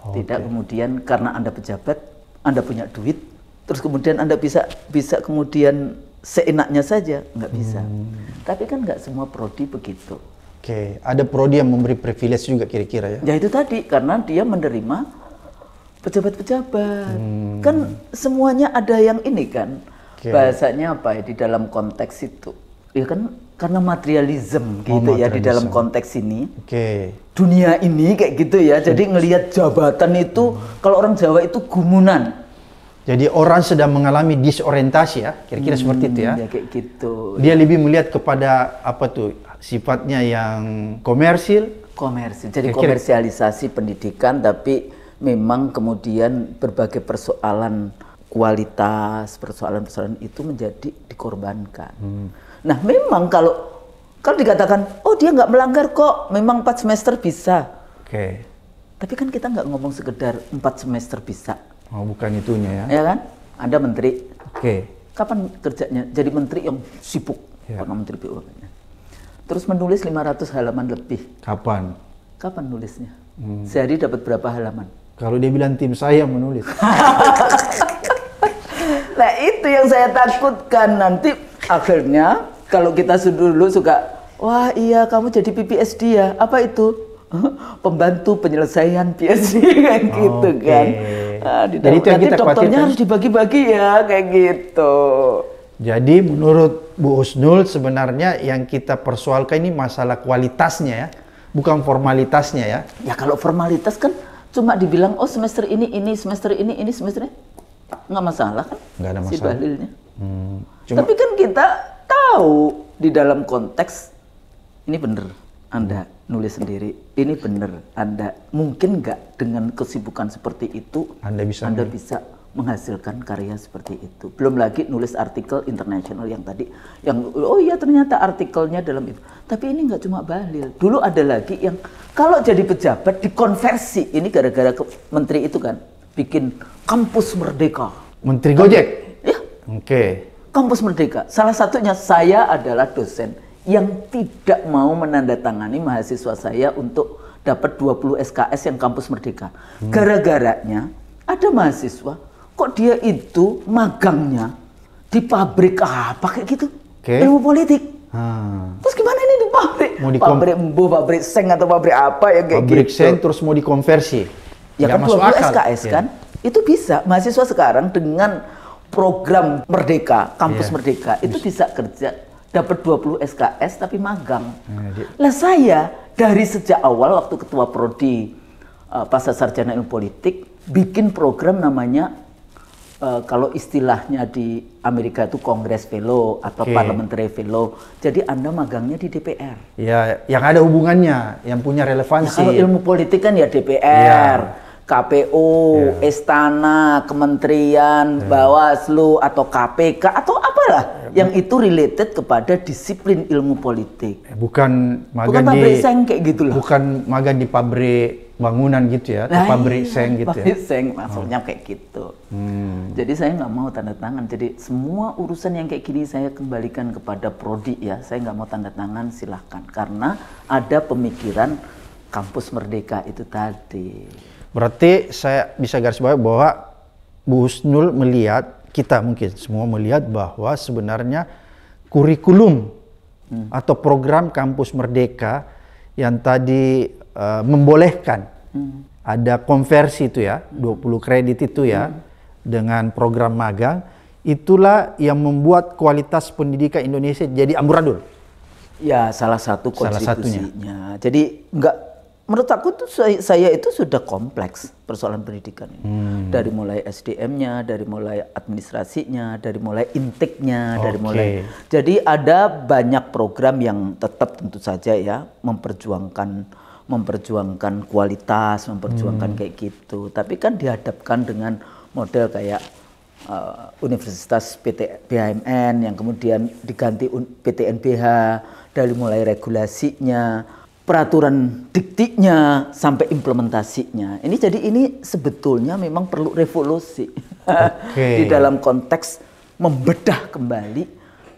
Tidak okay. kemudian karena Anda pejabat, Anda punya duit, terus kemudian Anda bisa bisa kemudian seenaknya saja, nggak bisa. Hmm. Tapi kan nggak semua prodi begitu. Oke, okay. Ada prodi yang memberi privilege juga kira-kira ya? Ya itu tadi, karena dia menerima pejabat-pejabat. Hmm. Kan semuanya ada yang ini kan, okay. bahasanya apa ya, di dalam konteks itu. Ya kan karena materialism gitu oh, materialism. ya di dalam konteks ini. Oke. Okay. Dunia ini kayak gitu ya. Jadi ngelihat jabatan itu hmm. kalau orang Jawa itu gumunan. Jadi orang sedang mengalami disorientasi ya, kira-kira hmm, seperti itu ya. Ya kayak gitu. Dia lebih melihat kepada apa tuh sifatnya yang komersil, komersil. Jadi kira-kira. Komersialisasi pendidikan tapi memang kemudian berbagai persoalan kualitas, persoalan-persoalan itu menjadi dikorbankan. Hmm. Nah memang kalau kalau dikatakan oh dia nggak melanggar kok, memang empat semester bisa. Oke. Okay. Tapi kan kita nggak ngomong sekedar empat semester bisa. Oh bukan itunya ya? Ya kan? Ada menteri. Oke. Okay. Kapan kerjanya? Jadi menteri yang sibuk, yeah. Pernah menteri B U M N. Terus menulis lima ratus halaman lebih. Kapan? Kapan nulisnya? Hmm. Sehari dapat berapa halaman? Kalau dia bilang tim saya menulis. Nah itu yang saya takutkan nanti akhirnya kalau kita dulu suka wah iya kamu jadi P P S D ya apa itu pembantu penyelesaian P S D kan oh, gitu okay. kan nah, di jadi itu yang kita dokternya harus dibagi-bagi ya kayak gitu. Jadi menurut Bu Chusnul sebenarnya yang kita persoalkan ini masalah kualitasnya ya bukan formalitasnya ya. Ya kalau formalitas kan cuma dibilang oh semester ini ini semester ini ini semester ini. Nggak masalah kan nggak ada masalah. Si Bahlilnya. Hmm, cuma... Tapi kan kita tahu di dalam konteks ini bener Anda nulis sendiri, ini bener Anda mungkin nggak dengan kesibukan seperti itu Anda bisa Anda nih. bisa menghasilkan karya seperti itu. Belum lagi nulis artikel internasional yang tadi yang oh iya ternyata artikelnya dalam itu. Tapi ini nggak cuma Bahlil. Dulu ada lagi yang kalau jadi pejabat dikonversi ini gara-gara ke menteri itu kan. Bikin kampus merdeka. Menteri Gojek? Ya. Oke. Okay. Kampus merdeka. Salah satunya saya adalah dosen yang tidak mau menandatangani mahasiswa saya untuk dapat dua puluh S K S yang kampus Merdeka. Hmm. Gara-garanya ada mahasiswa, kok dia itu magangnya di pabrik apa kayak gitu, okay. ilmu politik. Hmm. Terus gimana ini di pabrik? Mau pabrik embu, pabrik seng atau pabrik apa ya kayak pabrik gitu. Pabrik seng terus mau dikonversi. Ya kan dua puluh S K S kan, yeah. itu bisa. Mahasiswa sekarang dengan program Merdeka, kampus yeah. Merdeka, itu bisa kerja. Dapat dua puluh S K S tapi magang. Lah saya dari sejak awal waktu ketua prodi uh, Pasca Sarjana Ilmu Politik bikin program namanya uh, kalau istilahnya di Amerika itu Kongres Fellow atau okay. Parliamentary Fellow. Jadi Anda magangnya di D P R. Ya, yang ada hubungannya, yang punya relevansi. Nah, kalau ilmu politik kan ya D P R. Ya. K P U, yeah. Istana, Kementerian, yeah. Bawaslu, atau K P K, atau apalah yeah. yang itu related kepada disiplin ilmu politik. Bukan magang di seng kayak gitu loh. Bukan magang di pabrik bangunan gitu ya, nah, pabrik iya, seng gitu pabrik ya. Seng maksudnya oh. kayak gitu. Hmm. Jadi saya nggak mau tanda tangan. Jadi semua urusan yang kayak gini saya kembalikan kepada prodi ya. Saya nggak mau tanda tangan, silahkan. Karena ada pemikiran kampus merdeka itu tadi. Berarti saya bisa garis bawahi bahwa Bu Chusnul melihat, kita mungkin semua melihat bahwa sebenarnya kurikulum hmm. atau program kampus merdeka yang tadi uh, membolehkan hmm. ada konversi itu ya, dua puluh kredit itu ya, hmm. dengan program magang, itulah yang membuat kualitas pendidikan Indonesia jadi amburadul. Ya, salah satu kontribusinya. Jadi enggak. Menurut aku tuh saya, saya itu sudah kompleks persoalan pendidikan ini. Hmm. Dari mulai S D M-nya, dari mulai administrasinya, dari mulai intake-nya, okay. dari mulai. Jadi ada banyak program yang tetap tentu saja ya memperjuangkan memperjuangkan kualitas, memperjuangkan hmm. kayak gitu. Tapi kan dihadapkan dengan model kayak uh, Universitas B H M N yang kemudian diganti P T N B H dari mulai regulasinya, peraturan diktinya sampai implementasinya. Ini jadi ini sebetulnya memang perlu revolusi okay. di dalam konteks membedah kembali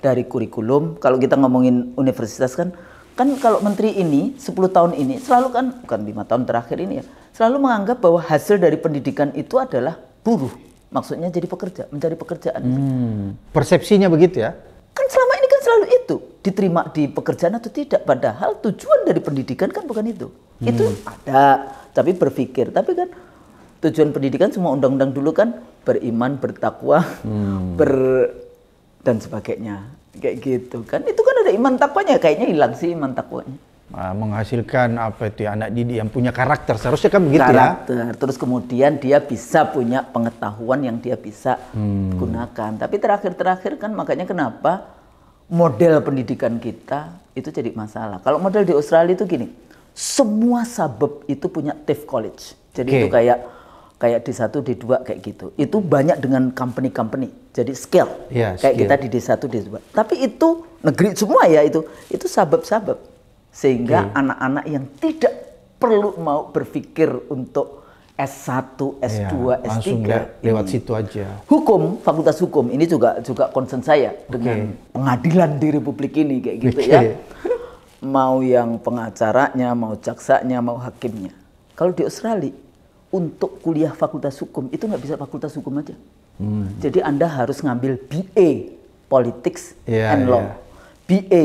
dari kurikulum. Kalau kita ngomongin universitas kan, kan kalau menteri ini sepuluh tahun ini selalu kan, bukan lima tahun terakhir ini ya, selalu menganggap bahwa hasil dari pendidikan itu adalah buruh. Maksudnya jadi pekerja, mencari pekerjaan. Hmm, persepsinya begitu ya? Kan selama ini kan selalu itu, diterima di pekerjaan atau tidak, padahal tujuan dari pendidikan kan bukan itu. Hmm. Itu ada, tapi berpikir, tapi kan tujuan pendidikan semua undang-undang dulu kan beriman, bertakwa, hmm. ber dan sebagainya, kayak gitu kan. Itu kan ada iman takwanya, kayaknya hilang sih iman takwanya. Nah, menghasilkan apa itu ya, anak didik yang punya karakter, seharusnya kan begitu karakter. Ya. Terus kemudian dia bisa punya pengetahuan yang dia bisa hmm. gunakan. Tapi terakhir-terakhir kan makanya kenapa model pendidikan kita itu jadi masalah. Kalau model di Australia itu gini, semua suburb itu punya TAFE College. Jadi okay. itu kayak kayak D satu, D dua kayak gitu. Itu banyak dengan company-company. Jadi scale. Yeah, kayak scale. Kita di D satu, D dua. Tapi itu negeri semua ya itu. Itu suburb-suburb. Sehingga anak-anak okay. yang tidak perlu mau berpikir untuk S satu, S dua, ya, S tiga lewat ini. Situ aja. Hukum, fakultas hukum ini juga juga concern saya okay. dengan pengadilan di Republik ini kayak gitu okay. ya. Mau yang pengacaranya, mau jaksanya, mau hakimnya. Kalau di Australia untuk kuliah fakultas hukum itu nggak bisa fakultas hukum aja. Hmm. Jadi Anda harus ngambil B A Politics yeah, and Law, yeah. B A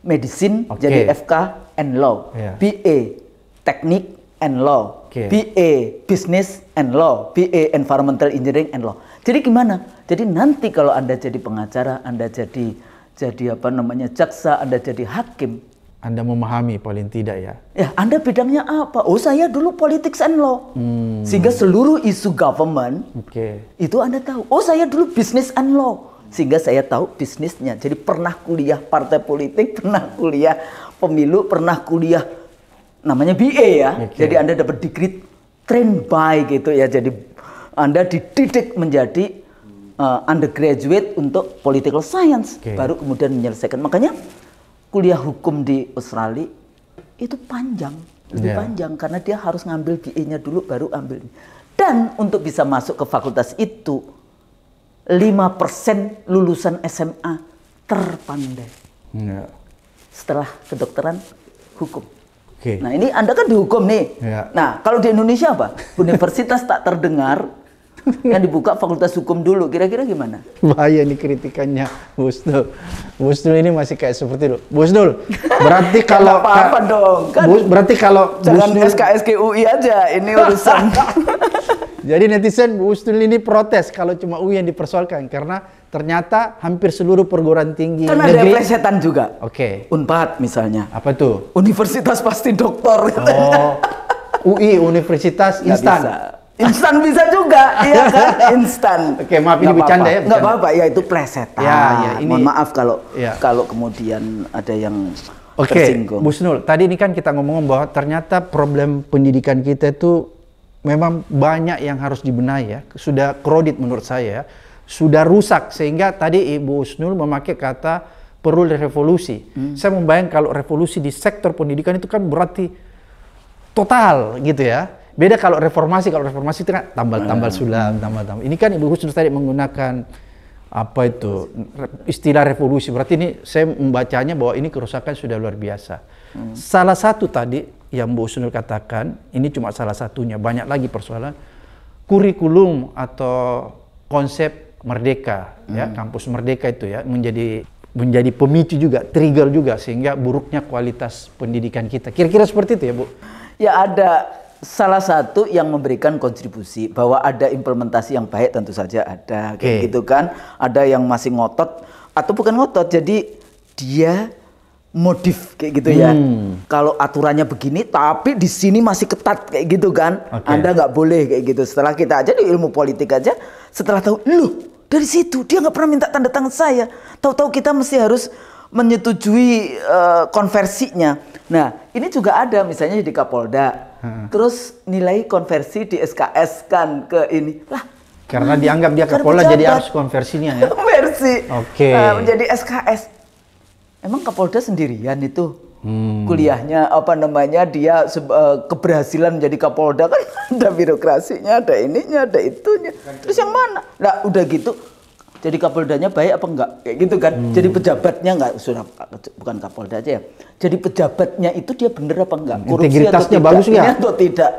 Medicine, okay. jadi F K and Law, yeah. B A Teknik and Law, okay. B A Business and Law, B A Environmental Engineering and Law. Jadi gimana? Jadi nanti kalau Anda jadi pengacara, Anda jadi jadi apa namanya jaksa, Anda jadi hakim, Anda memahami paling tidak ya. Ya, Anda bidangnya apa? Oh, saya dulu Politics and Law. Hmm. Sehingga seluruh isu government okay. itu Anda tahu. Oh, saya dulu Business and Law. Sehingga saya tahu bisnisnya. Jadi pernah kuliah partai politik, pernah kuliah pemilu, pernah kuliah namanya B A ya. Okay. Jadi Anda dapat degree trained by gitu ya. Jadi Anda dididik menjadi uh, undergraduate untuk political science. Okay. Baru kemudian menyelesaikan. Makanya kuliah hukum di Australia itu panjang. Lebih yeah. panjang. Karena dia harus ngambil B A-nya dulu baru ambil. Dan untuk bisa masuk ke fakultas itu, lima persen lulusan S M A terpandai. Yeah. Setelah kedokteran, hukum. Okay. Nah ini Anda kan dihukum nih. Yeah. Nah kalau di Indonesia apa? Universitas tak terdengar yang dibuka fakultas hukum dulu. Kira-kira gimana? Bahaya nih kritikannya Busnul. Busnul ini masih kayak seperti itu. Busnul berarti kalau apa apa dong? Kan Bus, berarti kalau jangan Busnul, S K S G U I aja ini urusan. Jadi netizen Busnul ini protes kalau cuma U I yang dipersoalkan karena ternyata hampir seluruh perguruan tinggi kan ada plesetan juga. Oke. Okay. UNPAD misalnya. Apa tuh? Universitas pasti doktor. Oh. U I Universitas instan. Bisa. Instan bisa juga, iya kan? Instan. Oke, okay, maaf ini bercanda ya. Enggak apa-apa, ya itu plesetan. Ya, ya, ini... Mohon maaf kalau ya. kalau kemudian ada yang Oke, okay. tersinggung. Busnul, tadi ini kan kita ngomong bahwa ternyata problem pendidikan kita itu memang banyak yang harus dibenahi ya. Sudah kredit menurut saya ya. Sudah rusak sehingga tadi Ibu Usnul memakai kata perlu revolusi. Hmm. Saya membayang kalau revolusi di sektor pendidikan itu kan berarti total gitu ya. Beda kalau reformasi, kalau reformasi itu kan tambal-tambal sulam, tambal-tambal. Ini kan Ibu Usnul tadi menggunakan apa itu istilah revolusi. Berarti ini saya membacanya bahwa ini kerusakan sudah luar biasa. Hmm. Salah satu tadi yang Bu Usnul katakan, ini cuma salah satunya, banyak lagi persoalan kurikulum atau konsep merdeka, hmm. ya kampus merdeka itu ya menjadi menjadi pemicu juga, trigger juga sehingga buruknya kualitas pendidikan kita. Kira-kira seperti itu ya Bu? Ya ada salah satu yang memberikan kontribusi bahwa ada implementasi yang baik tentu saja ada, okay. gitu kan? Ada yang masih ngotot atau bukan ngotot, jadi dia modif kayak gitu hmm. ya. Kalau aturannya begini, tapi di sini masih ketat kayak gitu kan. Okay. Anda nggak boleh kayak gitu. Setelah kita aja di ilmu politik aja, setelah tahu, loh dari situ dia nggak pernah minta tanda tangan saya. Tahu-tahu kita mesti harus menyetujui uh, konversinya. Nah, ini juga ada misalnya di Kapolda, hmm. terus nilai konversi di S K S kan ke ini lah. Karena hmm, dianggap dia Kapolda jadi harus konversinya ya. Konversi. Oke. Okay. Uh, menjadi S K S. Emang Kapolda sendirian itu hmm. kuliahnya apa namanya dia uh, keberhasilan menjadi Kapolda kan ada birokrasinya, ada ininya, ada itunya. Terus yang mana? Nah udah gitu jadi Kapoldanya baik apa enggak? Kayak gitu kan. Hmm. Jadi pejabatnya enggak sudah bukan Kapolda aja ya. Jadi pejabatnya itu dia bener apa enggak? Korupsi atau tidak? Bagus ya? Atau tidak?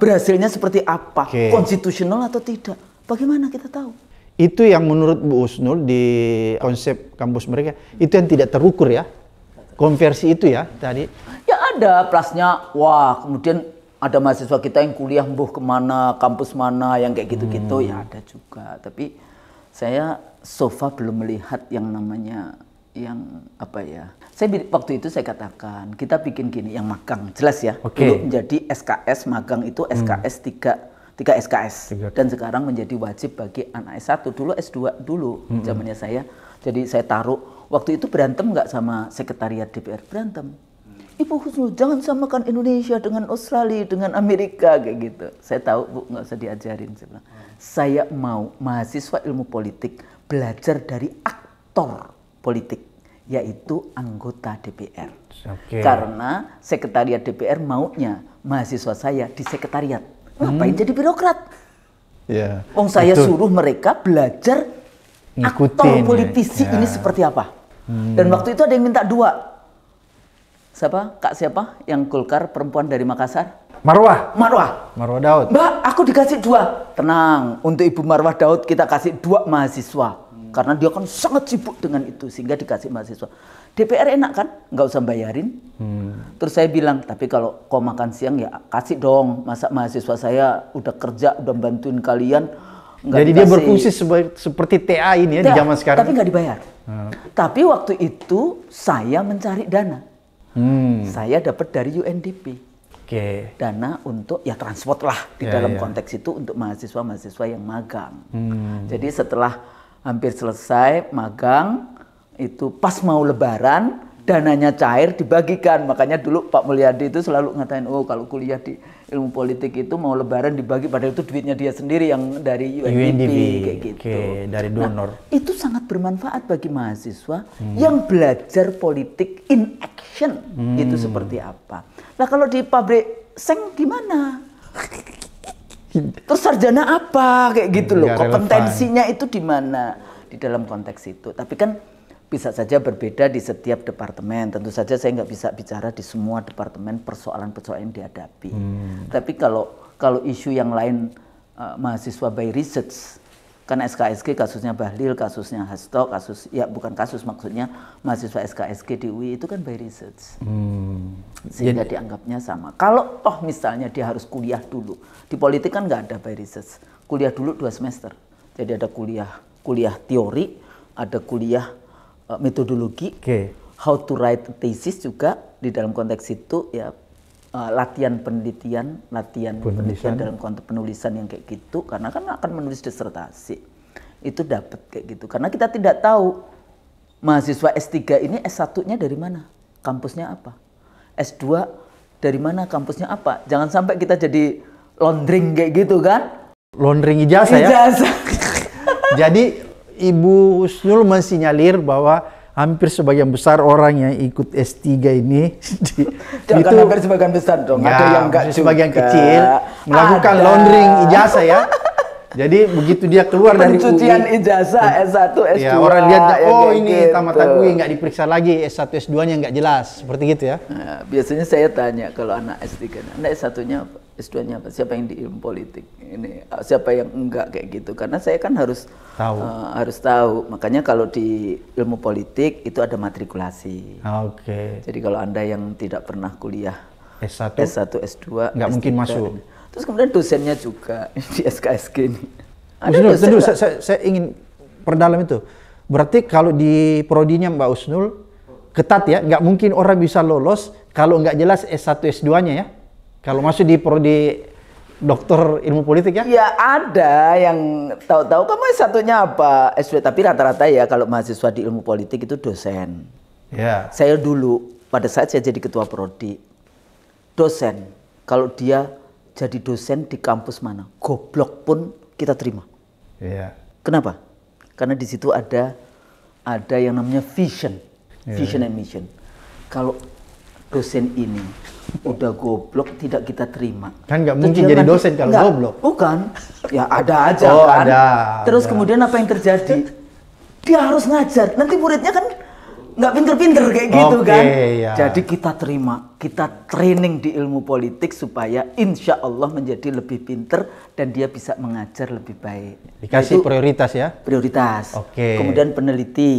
Berhasilnya seperti apa? Okay. Konstitusional atau tidak? Bagaimana kita tahu? Itu yang menurut Bu Usnul di konsep kampus mereka itu yang tidak terukur ya konversi itu ya tadi ya ada plusnya wah kemudian ada mahasiswa kita yang kuliah mbuh kemana kampus mana yang kayak gitu-gitu hmm. ya ada juga tapi saya so far belum melihat yang namanya yang apa ya saya waktu itu saya katakan kita bikin gini yang magang jelas ya okay. dulu menjadi S K S magang itu S K S hmm. tiga tiga S K S tiga. Dan sekarang menjadi wajib bagi anak S satu dulu S dua dulu mm-hmm. zamannya saya jadi saya taruh waktu itu berantem nggak sama sekretariat D P R berantem Ibu Husnul jangan samakan Indonesia dengan Australia dengan Amerika kayak gitu saya tahu Bu nggak usah diajarin saya bilang saya mau mahasiswa ilmu politik belajar dari aktor politik yaitu anggota D P R okay. karena sekretariat D P R maunya mahasiswa saya di sekretariat ngapain hmm. jadi birokrat? Ya. Wong saya itu. Suruh mereka belajar ngikutin, aktor politisi ya. Ini seperti apa. Hmm. Dan waktu itu ada yang minta dua. Siapa? Kak siapa? Yang Golkar perempuan dari Makassar? Marwah. Marwah. Marwah Daud. Mbak, aku dikasih dua. Tenang, untuk Ibu Marwah Daud kita kasih dua mahasiswa. Hmm. Karena dia kan sangat sibuk dengan itu sehingga dikasih mahasiswa. D P R enak kan? Nggak usah bayarin. Hmm. Terus saya bilang, tapi kalau kau makan siang ya kasih dong. Masa mahasiswa saya udah kerja, udah bantuin kalian. Nggak jadi dikasih. Dia berfungsi seperti T A ini ya T A, di zaman sekarang. Tapi nggak dibayar. Hmm. Tapi waktu itu saya mencari dana. Hmm. Saya dapat dari U N D P. Okay. Dana untuk ya transport lah. Di yeah, dalam yeah. konteks itu untuk mahasiswa-mahasiswa yang magang. Hmm. Jadi setelah hampir selesai magang, itu pas mau lebaran dananya cair dibagikan makanya dulu Pak Mulyadi itu selalu ngatain oh kalau kuliah di ilmu politik itu mau lebaran dibagi padahal itu duitnya dia sendiri yang dari U N D P kayak gitu okay, dari donor nah, itu sangat bermanfaat bagi mahasiswa hmm. yang belajar politik in action hmm. itu seperti apa nah kalau di pabrik seng gimana terus sarjana apa kayak gitu loh kompetensinya itu di mana di dalam konteks itu tapi kan bisa saja berbeda di setiap departemen. Tentu saja saya nggak bisa bicara di semua departemen persoalan-persoalan yang dihadapi. Hmm. Tapi kalau kalau isu yang lain uh, mahasiswa by research, kan S K S G kasusnya Bahlil, kasusnya Hasto, kasus ya bukan kasus maksudnya mahasiswa S K S G di U I itu kan by research. Hmm. Sehingga jadi, dianggapnya sama. Kalau toh misalnya dia harus kuliah dulu, di politik kan nggak ada by research. Kuliah dulu dua semester. Jadi ada kuliah kuliah teori, ada kuliah metodologi, okay. How to write thesis juga di dalam konteks itu ya uh, latihan penelitian, latihan penelitian. penelitian dalam konteks penulisan yang kayak gitu, karena kan akan menulis disertasi itu dapat kayak gitu, karena kita tidak tahu mahasiswa S tiga ini S satunya dari mana, kampusnya apa, S dua dari mana, kampusnya apa, jangan sampai kita jadi laundering kayak gitu kan, laundering ijazah ya. Jadi Ibu Chusnul mensinyalir bahwa hampir sebagian besar orang yang ikut S tiga ini di, itu hampir sebagian besar dong, ya, ada yang enggak sebagian juga. Kecil melakukan ada. Laundering ijazah ya. Jadi begitu dia keluar pencucian dari U I, ijazah S satu S dua ya, orang lihat oh ini gitu. Tamatan U I nggak diperiksa lagi, S satu S dua-nya nggak jelas, seperti gitu ya. Nah, biasanya saya tanya kalau anak S tiga, anak S satunya apa? S duanya apa? Siapa yang di ilmu politik ini? Siapa yang enggak kayak gitu? Karena saya kan harus tahu, uh, harus tahu. Makanya kalau di ilmu politik itu ada matrikulasi. Oke. Okay. Jadi kalau Anda yang tidak pernah kuliah S satu, S satu S dua, nggak S tiga, mungkin masuk. Dan, terus kemudian dosennya juga di S K S G ini. Chusnul, tentu saya, saya ingin perdalam itu. Berarti kalau di prodinya Mbak Chusnul ketat ya, nggak mungkin orang bisa lolos kalau nggak jelas S satu S duanya ya. Kalau masuk di prodi dokter ilmu politik ya? Ya ada yang tahu-tahu kamu S satunya apa, S dua, tapi rata-rata ya kalau mahasiswa di ilmu politik itu dosen. Ya. Saya dulu pada saat saya jadi ketua prodi, dosen kalau dia jadi dosen di kampus mana, goblok pun kita terima. Ya. Kenapa? Karena di situ ada ada yang namanya vision, ya. Vision and mission. Kalau dosen ini udah goblok tidak kita terima. Kan nggak mungkin jadi dosen kalau enggak, goblok. Bukan. Ya ada aja oh, kan. Ada, terus ada. Kemudian apa yang terjadi? Dia harus ngajar. Nanti muridnya kan nggak pinter-pinter kayak gitu okay, kan. Ya. Jadi kita terima. Kita training di ilmu politik supaya insya Allah menjadi lebih pinter dan dia bisa mengajar lebih baik. Dikasih itu prioritas ya? Prioritas. Oke. Okay. Kemudian peneliti.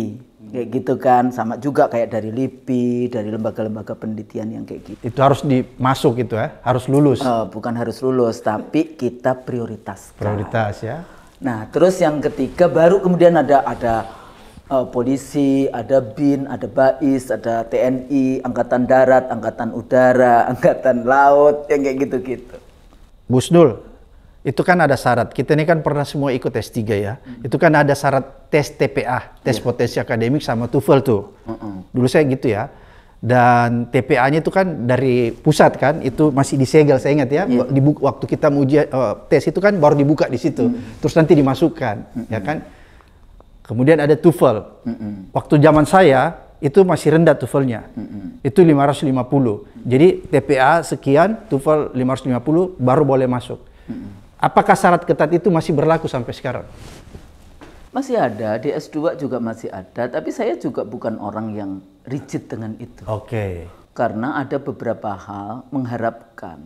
Kayak gitu kan, sama juga kayak dari L I P I, dari lembaga-lembaga penelitian yang kayak gitu. Itu harus dimasuk gitu ya, harus lulus? Uh, bukan harus lulus, tapi kita prioritaskan. Prioritas ya. Nah terus yang ketiga baru kemudian ada ada uh, polisi, ada B I N, ada BAIS, ada T N I, Angkatan Darat, Angkatan Udara, Angkatan Laut, yang kayak gitu-gitu. Bu Chusnul. Itu kan ada syarat, kita ini kan pernah semua ikut S tiga ya, mm-hmm. Itu kan ada syarat tes T P A, tes yeah. potensi akademik sama TOEFL tuh, mm-hmm. Dulu saya gitu ya, dan T P A-nya itu kan dari pusat kan, itu masih disegel saya ingat ya, yeah. Dibuka, waktu kita mau uji, uh, tes itu kan baru dibuka di situ, mm-hmm. Terus nanti dimasukkan, mm-hmm. Ya kan, kemudian ada TOEFL, mm-hmm. Waktu zaman saya itu masih rendah TOEFL-nya, mm-hmm. Itu lima ratus lima puluh, mm-hmm. Jadi T P A sekian, TOEFL lima ratus lima puluh baru boleh masuk, mm-hmm. Apakah syarat ketat itu masih berlaku sampai sekarang? Masih ada, di S dua juga masih ada, tapi saya juga bukan orang yang rigid dengan itu. Oke. Okay. Karena ada beberapa hal mengharapkan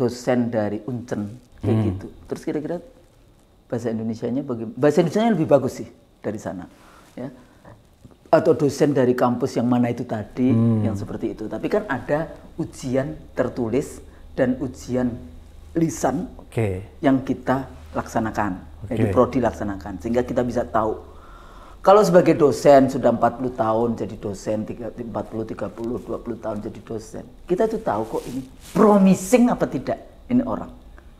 dosen dari Uncen kayak hmm. gitu. Terus kira-kira bahasa Indonesianya bagaimana? Bahasa Indonesianya lebih bagus sih dari sana, ya. Atau dosen dari kampus yang mana itu tadi, hmm. yang seperti itu. Tapi kan ada ujian tertulis dan ujian lisan okay. yang kita laksanakan, okay. Jadi prodi laksanakan, sehingga kita bisa tahu. Kalau sebagai dosen sudah empat puluh tahun jadi dosen, empat puluh, tiga puluh, dua puluh tahun jadi dosen, kita itu tahu kok ini promising apa tidak ini orang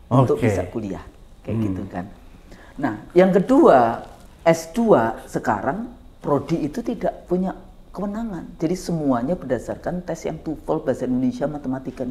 okay. untuk bisa kuliah, kayak hmm. gitu kan. Nah, yang kedua S dua sekarang prodi itu tidak punya kewenangan, jadi semuanya berdasarkan tes yang TOEFL, bahasa Indonesia, matematika.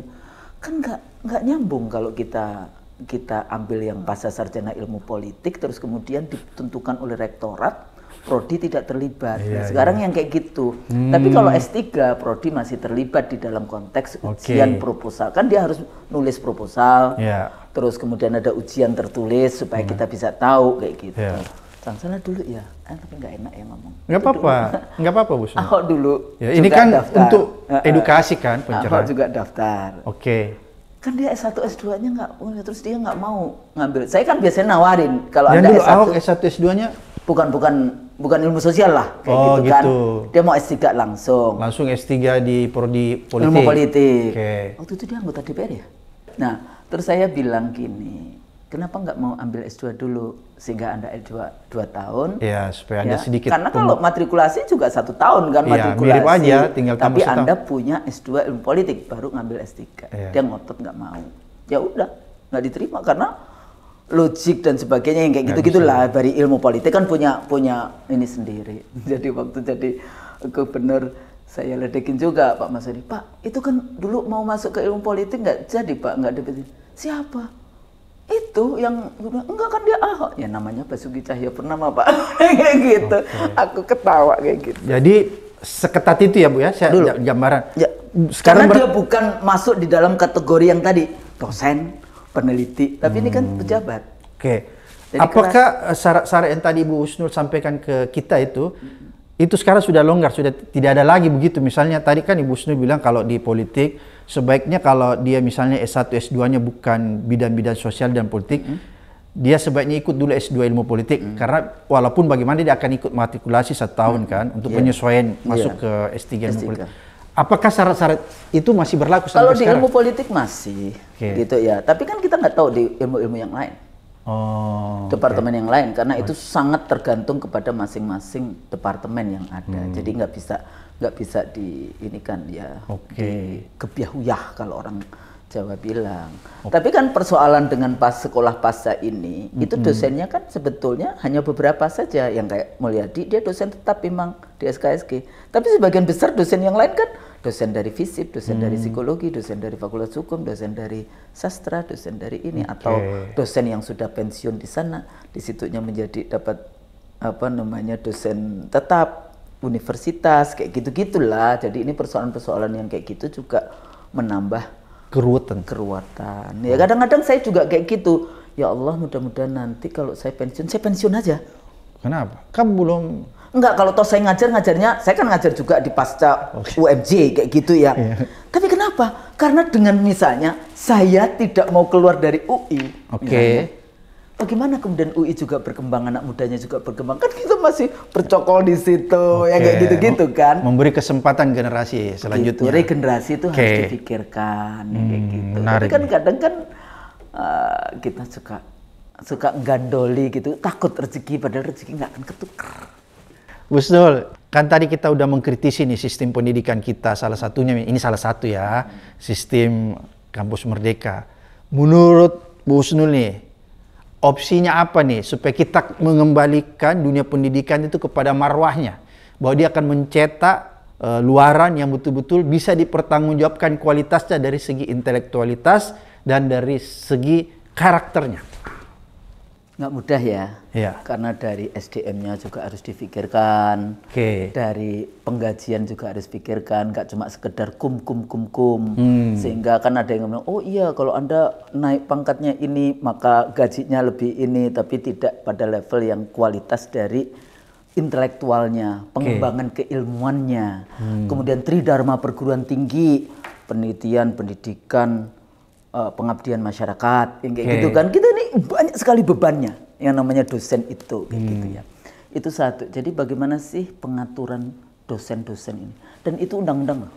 Kan nggak nggak nyambung kalau kita kita ambil yang pasca sarjana ilmu politik terus kemudian ditentukan oleh rektorat, prodi tidak terlibat. Yeah, nah, sekarang yeah. yang kayak gitu. Hmm. Tapi kalau S tiga prodi masih terlibat di dalam konteks ujian okay. proposal. Kan dia harus nulis proposal. Yeah. Terus kemudian ada ujian tertulis supaya yeah. kita bisa tahu kayak gitu. Yeah. Sana dulu ya, eh, tapi nggak enak ya ngomong. Nggak apa-apa, nggak apa-apa Bu Sunu. Ahok dulu. Ya, ini kan daftar. Untuk edukasi kan pencerahan. Ahok juga daftar. Oke. Okay. Kan dia S satu S dua-nya nggak punya, terus dia nggak mau ngambil. Saya kan biasanya nawarin kalau ada dulu S satu. Ahok S satu S dua-nya bukan bukan bukan ilmu sosial lah kayak oh, gitu, gitu kan. Dia mau S tiga langsung. Langsung S tiga di prodi politik. Ilmu politik. Oke. Okay. Waktu itu dia anggota D P R ya. Nah, terus saya bilang gini, kenapa nggak mau ambil S dua dulu sehingga Anda S dua dua tahun? Iya, supaya ya. Ada sedikit. Karena kalau matrikulasi juga satu tahun kan ya, matrikulasi. Mirip aja, tinggal tapi setahun. Anda punya S dua ilmu politik baru ngambil S tiga. Ya. Dia ngotot nggak mau. Ya udah, nggak diterima karena logik dan sebagainya yang kayak gitu-gitulah. Dari ilmu politik kan punya punya ini sendiri. Jadi waktu jadi gubernur saya ledekin juga Pak Masudi. Pak, itu kan dulu mau masuk ke ilmu politik nggak jadi Pak, nggak dapetin. Siapa? Itu yang enggak kan dia Ahok ya, namanya Basuki Cahaya Purnama Pak kayak gitu. Okay. Aku ketawa kayak gitu. Jadi seketat itu ya Bu ya, saya dulu gambaran. Ya. Sekarang karena dia bukan masuk di dalam kategori yang tadi dosen, peneliti, tapi hmm. ini kan pejabat. Oke. Okay. Apakah syarat-syarat yang tadi Bu Husnul sampaikan ke kita itu hmm. itu sekarang sudah longgar, sudah tidak ada lagi begitu. Misalnya tadi kan Ibu Husnul bilang kalau di politik sebaiknya kalau dia misalnya S satu, S dua-nya bukan bidang-bidang sosial dan politik, mm. dia sebaiknya ikut dulu S dua ilmu politik. Mm. Karena walaupun bagaimana dia akan ikut matrikulasi satu tahun mm. kan, untuk yeah. penyesuaian yeah. masuk ke S tiga ilmu S tiga. Politik. Apakah syarat-syarat itu masih berlaku sampai kalau sekarang? Kalau di ilmu politik masih, okay. gitu ya. Tapi kan kita nggak tahu di ilmu-ilmu yang lain. Oh, departemen okay. yang lain, karena itu sangat tergantung kepada masing-masing departemen yang ada. Hmm. Jadi nggak bisa nggak bisa di ini kan ya okay. dikebiahuyah kalau orang Jawa bilang. Okay. Tapi kan persoalan dengan pas sekolah pasca ini, mm-hmm. itu dosennya kan sebetulnya hanya beberapa saja yang kayak Mulyadi, dia dosen tetap memang di S K S G. Tapi sebagian besar dosen yang lain kan dosen dari FISIP, dosen hmm. dari psikologi, dosen dari fakultas hukum, dosen dari sastra, dosen dari ini okay. atau dosen yang sudah pensiun di sana, di situnya menjadi dapat apa namanya dosen tetap universitas kayak gitu-gitulah. Jadi ini persoalan-persoalan yang kayak gitu juga menambah keruwetan. Keruwetan. Ya kadang-kadang saya juga kayak gitu. Ya Allah, mudah-mudahan nanti kalau saya pensiun, saya pensiun aja. Kenapa? Kamu belum. Enggak, kalau toh saya ngajar ngajarnya, saya kan ngajar juga di pasca okay. U M J kayak gitu ya. Yeah. Tapi kenapa? Karena dengan misalnya saya tidak mau keluar dari U I. Oke. Okay. Bagaimana kemudian U I juga berkembang, anak mudanya juga berkembang, kan kita masih bercokol di situ, okay. ya kayak gitu-gitu kan. Memberi kesempatan generasi selanjutnya. Gitu, regenerasi itu okay. harus dipikirkan, hmm, kayak gitu. Tapi kan kadang kan uh, kita suka suka gandoli gitu, takut rezeki, padahal rezeki nggak akan ketukar. Bu Husnul, kan tadi kita udah mengkritisi nih sistem pendidikan kita, salah satunya, ini salah satu ya, sistem kampus merdeka. Menurut Bu Husnul nih, opsinya apa nih supaya kita mengembalikan dunia pendidikan itu kepada marwahnya, bahwa dia akan mencetak e, luaran yang betul-betul bisa dipertanggungjawabkan kualitasnya dari segi intelektualitas dan dari segi karakternya. Nggak mudah ya, ya. Karena dari S D M-nya juga harus dipikirkan, okay. dari penggajian juga harus pikirkan, nggak cuma sekedar kum kum kum kum, hmm. sehingga kan ada yang bilang, oh iya kalau Anda naik pangkatnya ini maka gajinya lebih ini, tapi tidak pada level yang kualitas dari intelektualnya, pengembangan okay. keilmuannya, hmm. kemudian tridharma perguruan tinggi, penelitian, pendidikan, Uh, pengabdian masyarakat, yang kayak okay. gitu kan. Kita ini banyak sekali bebannya yang namanya dosen itu, kayak hmm. gitu ya. Itu satu. Jadi bagaimana sih pengaturan dosen-dosen ini? Dan itu undang-undang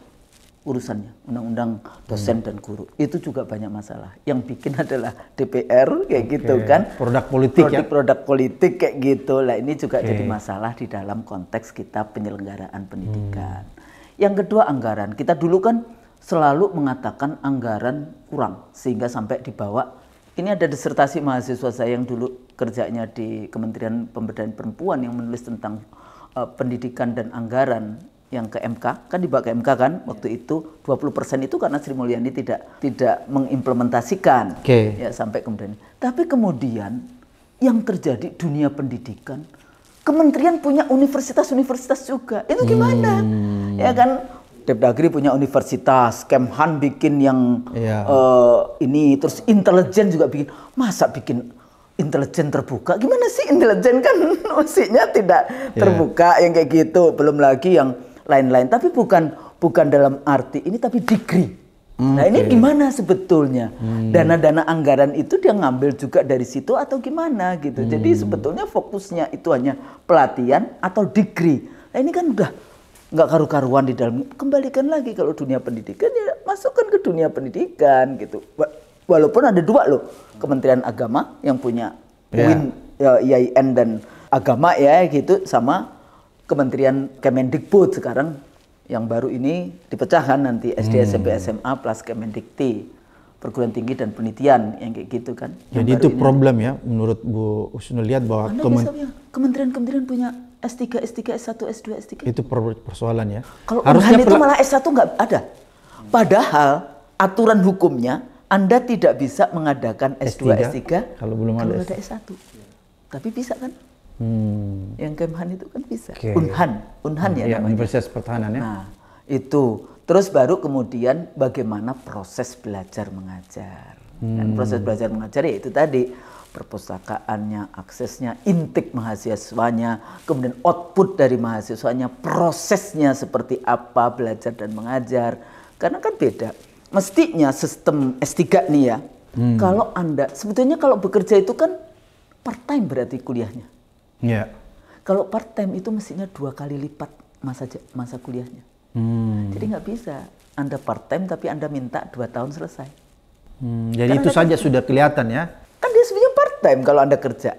urusannya, undang-undang dosen hmm. dan guru. Itu juga banyak masalah. Yang bikin adalah D P R, kayak okay. gitu kan. Produk politik produk, ya? Produk politik kayak gitu. Lah ini juga okay. jadi masalah di dalam konteks kita penyelenggaraan pendidikan. Hmm. Yang kedua anggaran. Kita dulu kan selalu mengatakan anggaran kurang sehingga sampai dibawa. Ini ada disertasi mahasiswa saya yang dulu kerjanya di Kementerian Pemberdayaan Perempuan yang menulis tentang uh, pendidikan dan anggaran yang ke M K, kan dibawa ke M K kan waktu itu dua puluh persen itu karena Sri Mulyani tidak tidak mengimplementasikan. Okay. Ya sampai kemudian. Tapi kemudian yang terjadi dunia pendidikan, kementerian punya universitas-universitas juga. Itu gimana? Hmm. Ya kan Depdagri punya universitas, Kemhan bikin yang yeah. uh, ini, terus intelijen juga bikin. Masa bikin intelijen terbuka. Gimana sih intelijen kan maksudnya tidak terbuka, yeah. yang kayak gitu. Belum lagi yang lain-lain. Tapi bukan bukan dalam arti ini, tapi degree. Okay. Nah ini gimana sebetulnya? Dana-dana hmm. anggaran itu dia ngambil juga dari situ atau gimana gitu. Hmm. Jadi sebetulnya fokusnya itu hanya pelatihan atau degree. Nah ini kan udah nggak karu-karuan di dalam. Kembalikan lagi kalau dunia pendidikan, ya masukkan ke dunia pendidikan gitu. Walaupun ada dua loh, Kementerian Agama yang punya U I N, yeah. I A I N dan agama ya gitu, sama Kementerian Kemendikbud sekarang yang baru ini dipecahkan nanti S D, hmm. S M P, S M A plus Kemendikti, perguruan tinggi dan penelitian yang kayak gitu kan. Jadi itu problem ya menurut Bu Chusnul, lihat bahwa kementerian-kementerian punya S tiga, S tiga, S satu, S dua, S tiga. Itu persoalan ya. Kalau Unhan itu malah S satu nggak ada. Padahal aturan hukumnya Anda tidak bisa mengadakan S dua, S tiga, S tiga kalau belum kalau ada S satu. S satu. Tapi bisa kan? Hmm. Yang Kemhan itu kan bisa. Okay. Unhan, Unhan hmm, ya, ya namanya. Universitas Pertahanan ya. Nah, itu. Terus baru kemudian bagaimana proses belajar mengajar. Hmm. Dan proses belajar mengajar ya itu tadi. Perpustakaannya, aksesnya, intake mahasiswanya, kemudian output dari mahasiswanya, prosesnya seperti apa belajar dan mengajar. Karena kan beda. Mestinya sistem S tiga nih ya, hmm. kalau Anda, sebetulnya kalau bekerja itu kan part-time berarti kuliahnya. Yeah. Kalau part-time itu mestinya dua kali lipat masa masa kuliahnya. Hmm. Jadi nggak bisa, Anda part-time tapi Anda minta dua tahun selesai. Hmm. Jadi karena itu saja kan, sudah kelihatan ya? Kan dia sebenarnya part-time kalau Anda kerja.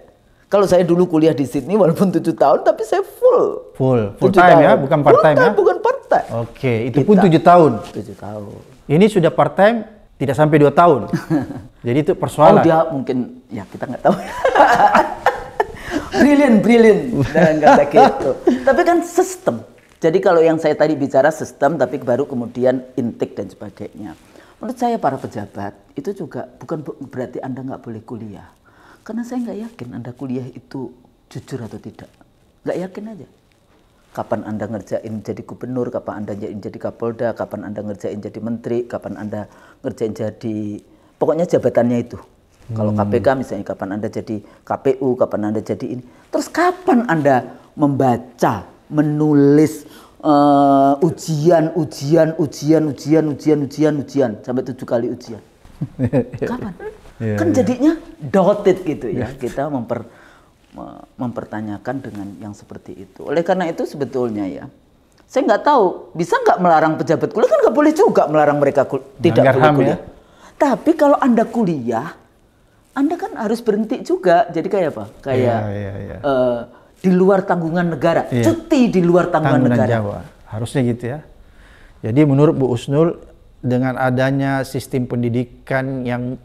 Kalau saya dulu kuliah di Sydney walaupun tujuh tahun tapi saya full. Full, full time tahun. Ya, bukan part-time ya? Bukan part-time. Oke, okay. itu Kita. pun tujuh tahun? tujuh tahun. Ini sudah part time tidak sampai dua tahun. Jadi itu persoalan. Oh dia mungkin ya kita nggak tahu. Brilliant, brilliant dalam kata gitu. Tapi kan sistem. Jadi kalau yang saya tadi bicara sistem, tapi baru kemudian intake dan sebagainya. Menurut saya para pejabat itu juga bukan berarti Anda nggak boleh kuliah. Karena saya nggak yakin Anda kuliah itu jujur atau tidak. Nggak yakin aja. Kapan Anda ngerjain jadi gubernur, kapan Anda ngerjain jadi kapolda, kapan Anda ngerjain jadi menteri, kapan Anda ngerjain jadi... Pokoknya jabatannya itu. Hmm. Kalau K P K misalnya, kapan Anda jadi K P U, kapan Anda jadi ini. Terus kapan Anda membaca, menulis uh, ujian, ujian, ujian, ujian, ujian, ujian, ujian, sampai tujuh kali ujian. Kapan? Yeah, kan yeah. jadinya doubted gitu ya. Yeah. Kita memper... mempertanyakan dengan yang seperti itu. Oleh karena itu sebetulnya ya, saya nggak tahu bisa nggak melarang pejabat kuliah, kan nggak boleh juga melarang mereka kul- tidak boleh kuliah. Ya? Tapi kalau Anda kuliah, Anda kan harus berhenti juga. Jadi kayak apa? Kayak yeah, yeah, yeah. Uh, di luar tanggungan negara, yeah. cuti di luar tanggungan, tanggungan negara. Jawa. Harusnya gitu ya. Jadi menurut Bu Chusnul, dengan adanya sistem pendidikan yang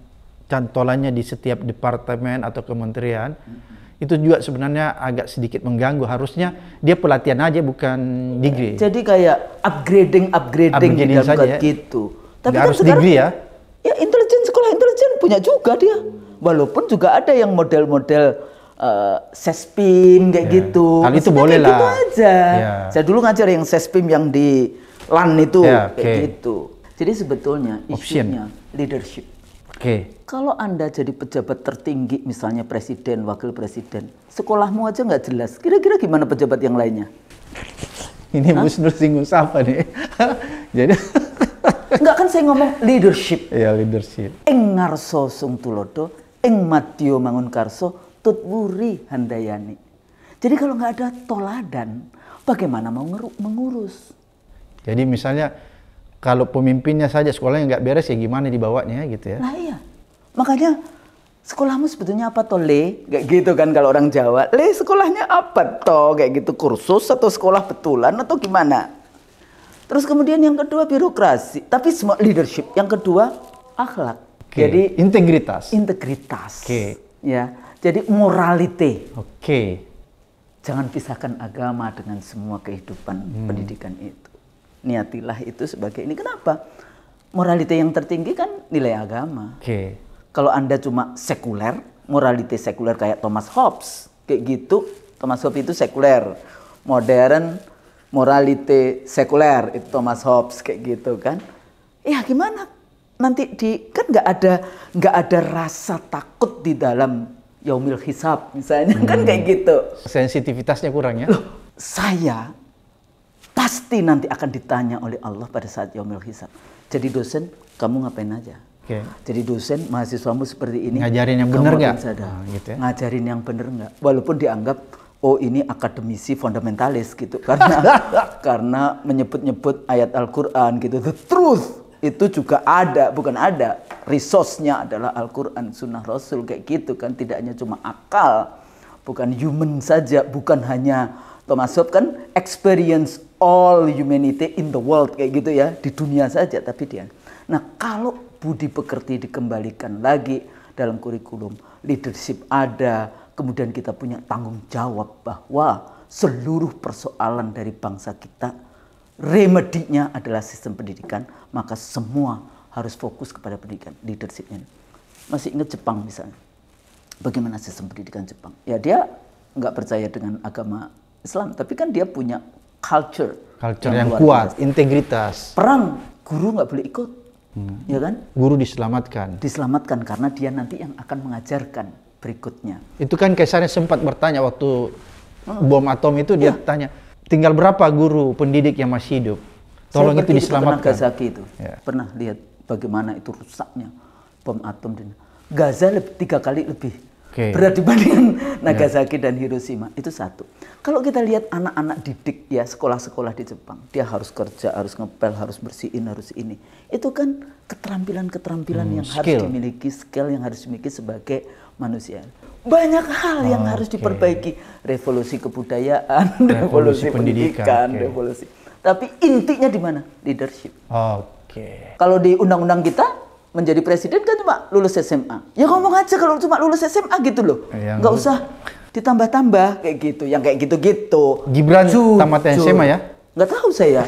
cantolannya di setiap departemen atau kementerian, mm-hmm. itu juga sebenarnya agak sedikit mengganggu. Harusnya dia pelatihan aja bukan degree. Jadi kayak upgrading, upgrading, upgrading saja gitu. Tapi kan harus sekarang, degree ya? Ya intelijen, sekolah intelijen punya juga dia. Walaupun juga ada yang model-model uh, sespim kayak yeah. gitu. Hal itu boleh lah. Gitu aja. Yeah. Saya dulu ngajar yang sespim yang di LAN itu yeah, okay. kayak gitu. Jadi sebetulnya isunya Option. leadership. Oke. Okay. Kalau Anda jadi pejabat tertinggi, misalnya presiden, wakil presiden, sekolahmu aja nggak jelas. Kira-kira gimana pejabat yang lainnya? Ini Bu Chusnul singgung siapa nih? Jadi nggak kan saya ngomong leadership. Iya leadership. Eng ngarso sung tulodo, eng matio mangun karso, tut wuri handayani. Jadi kalau nggak ada toladan, bagaimana mau mengurus? Jadi misalnya kalau pemimpinnya saja sekolahnya nggak beres ya gimana dibawanya gitu ya? Nah iya. Makanya sekolahmu sebetulnya apa toh le? Kayak gitu kan kalau orang Jawa. Le sekolahnya apa toh? Kayak gitu, kursus atau sekolah betulan atau gimana? Terus kemudian yang kedua birokrasi. Tapi semua leadership. Yang kedua akhlak. Okay. Jadi integritas. Integritas. Oke. Okay. Ya. Jadi moralite. Oke. Okay. Jangan pisahkan agama dengan semua kehidupan hmm. pendidikan itu. Niatilah itu sebagai ini. Kenapa? Moralite yang tertinggi kan nilai agama. Oke. Okay. Kalau Anda cuma sekuler, moralitas sekuler kayak Thomas Hobbes, kayak gitu. Thomas Hobbes itu sekuler, modern, moralitas sekuler itu Thomas Hobbes kayak gitu kan. Ya gimana? Nanti di kan nggak ada nggak ada rasa takut di dalam Yaumil Hisab misalnya, hmm. kan kayak gitu. Sensitivitasnya kurang ya? Loh, saya pasti nanti akan ditanya oleh Allah pada saat Yaumil Hisab. Jadi dosen, kamu ngapain aja? Okay. Jadi dosen, mahasiswamu seperti ini. Ngajarin yang bener nggak? Ah, gitu ya? Ngajarin yang bener nggak? Walaupun dianggap, oh ini akademisi fundamentalis gitu. Karena karena menyebut-nyebut ayat Al-Quran gitu. The truth itu juga ada, bukan ada. Resource-nya adalah Al-Quran, Sunnah Rasul kayak gitu kan. Tidak hanya cuma akal, bukan human saja, bukan hanya Thomas Hobbes kan experience all humanity in the world kayak gitu ya. Di dunia saja, tapi dia. Nah kalau budi pekerti dikembalikan lagi dalam kurikulum, leadership ada, kemudian kita punya tanggung jawab bahwa seluruh persoalan dari bangsa kita remedinya adalah sistem pendidikan, maka semua harus fokus kepada pendidikan, leadershipnya. Masih ingat Jepang misalnya, bagaimana sistem pendidikan Jepang? Ya dia nggak percaya dengan agama Islam, tapi kan dia punya culture, culture yang, yang kuat, biasa. Integritas. Perang guru nggak boleh ikut. Hmm. Ya kan? Guru diselamatkan. Diselamatkan karena dia nanti yang akan mengajarkan berikutnya. Itu kan Kaisarnya sempat bertanya waktu hmm. bom atom itu dia ya. tanya, tinggal berapa guru pendidik yang masih hidup? Tolong itu diselamatkan. Pernah Nagasaki itu. Ya. Pernah lihat bagaimana itu rusaknya bom atom dan Gaza lebih, tiga kali lebih okay. berat dibandingkan Nagasaki ya. dan Hiroshima. Itu satu. Kalau kita lihat anak-anak didik ya, sekolah-sekolah di Jepang, dia harus kerja, harus ngepel, harus bersihin, harus ini. Itu kan keterampilan-keterampilan hmm, yang skill. harus dimiliki, skill yang harus dimiliki sebagai manusia. Banyak hal oh, yang harus okay. diperbaiki. Revolusi kebudayaan, revolusi, revolusi pendidikan, pendidikan okay. revolusi. Tapi intinya di mana? Leadership. Oke. Okay. Kalau di undang-undang kita, menjadi presiden kan cuma lulus S M A. Ya ngomong aja kalau cuma lulus S M A gitu loh. Yang nggak usah ditambah-tambah kayak gitu, yang kayak gitu-gitu. Gibran tamat S M A ya? Nggak tahu saya.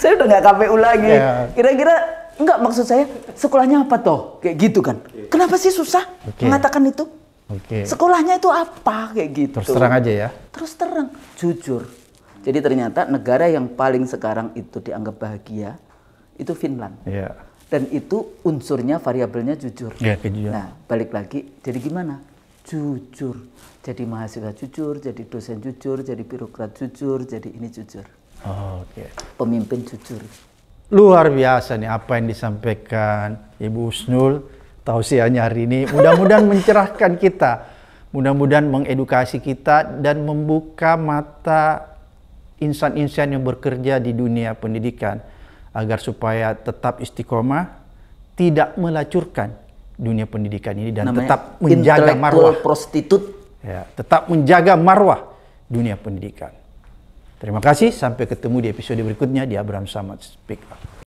Saya udah nggak K P U lagi. Kira-kira yeah. nggak maksud saya sekolahnya apa toh? Kayak gitu kan. Okay. Kenapa sih susah okay. mengatakan itu? Okay. Sekolahnya itu apa kayak gitu? Terus terang aja ya. Terus terang, jujur. Jadi ternyata negara yang paling sekarang itu dianggap bahagia itu Finland. Yeah. Dan itu unsurnya variabelnya jujur. Yeah, jujur. Nah, balik lagi. Jadi gimana? Jujur, jadi mahasiswa jujur, jadi dosen jujur, jadi birokrat jujur, jadi ini jujur. Oh, oke. Okay. Pemimpin jujur. Luar biasa nih apa yang disampaikan Ibu Chusnul, tausiahnya hari ini. Mudah-mudahan mencerahkan kita, mudah-mudahan mengedukasi kita dan membuka mata insan-insan yang bekerja di dunia pendidikan agar supaya tetap istiqomah, tidak melacurkan dunia pendidikan ini dan namanya tetap menjaga marwah prostitut, ya, tetap menjaga marwah dunia pendidikan. Terima kasih, sampai ketemu di episode berikutnya di Abraham Samad Speak Up.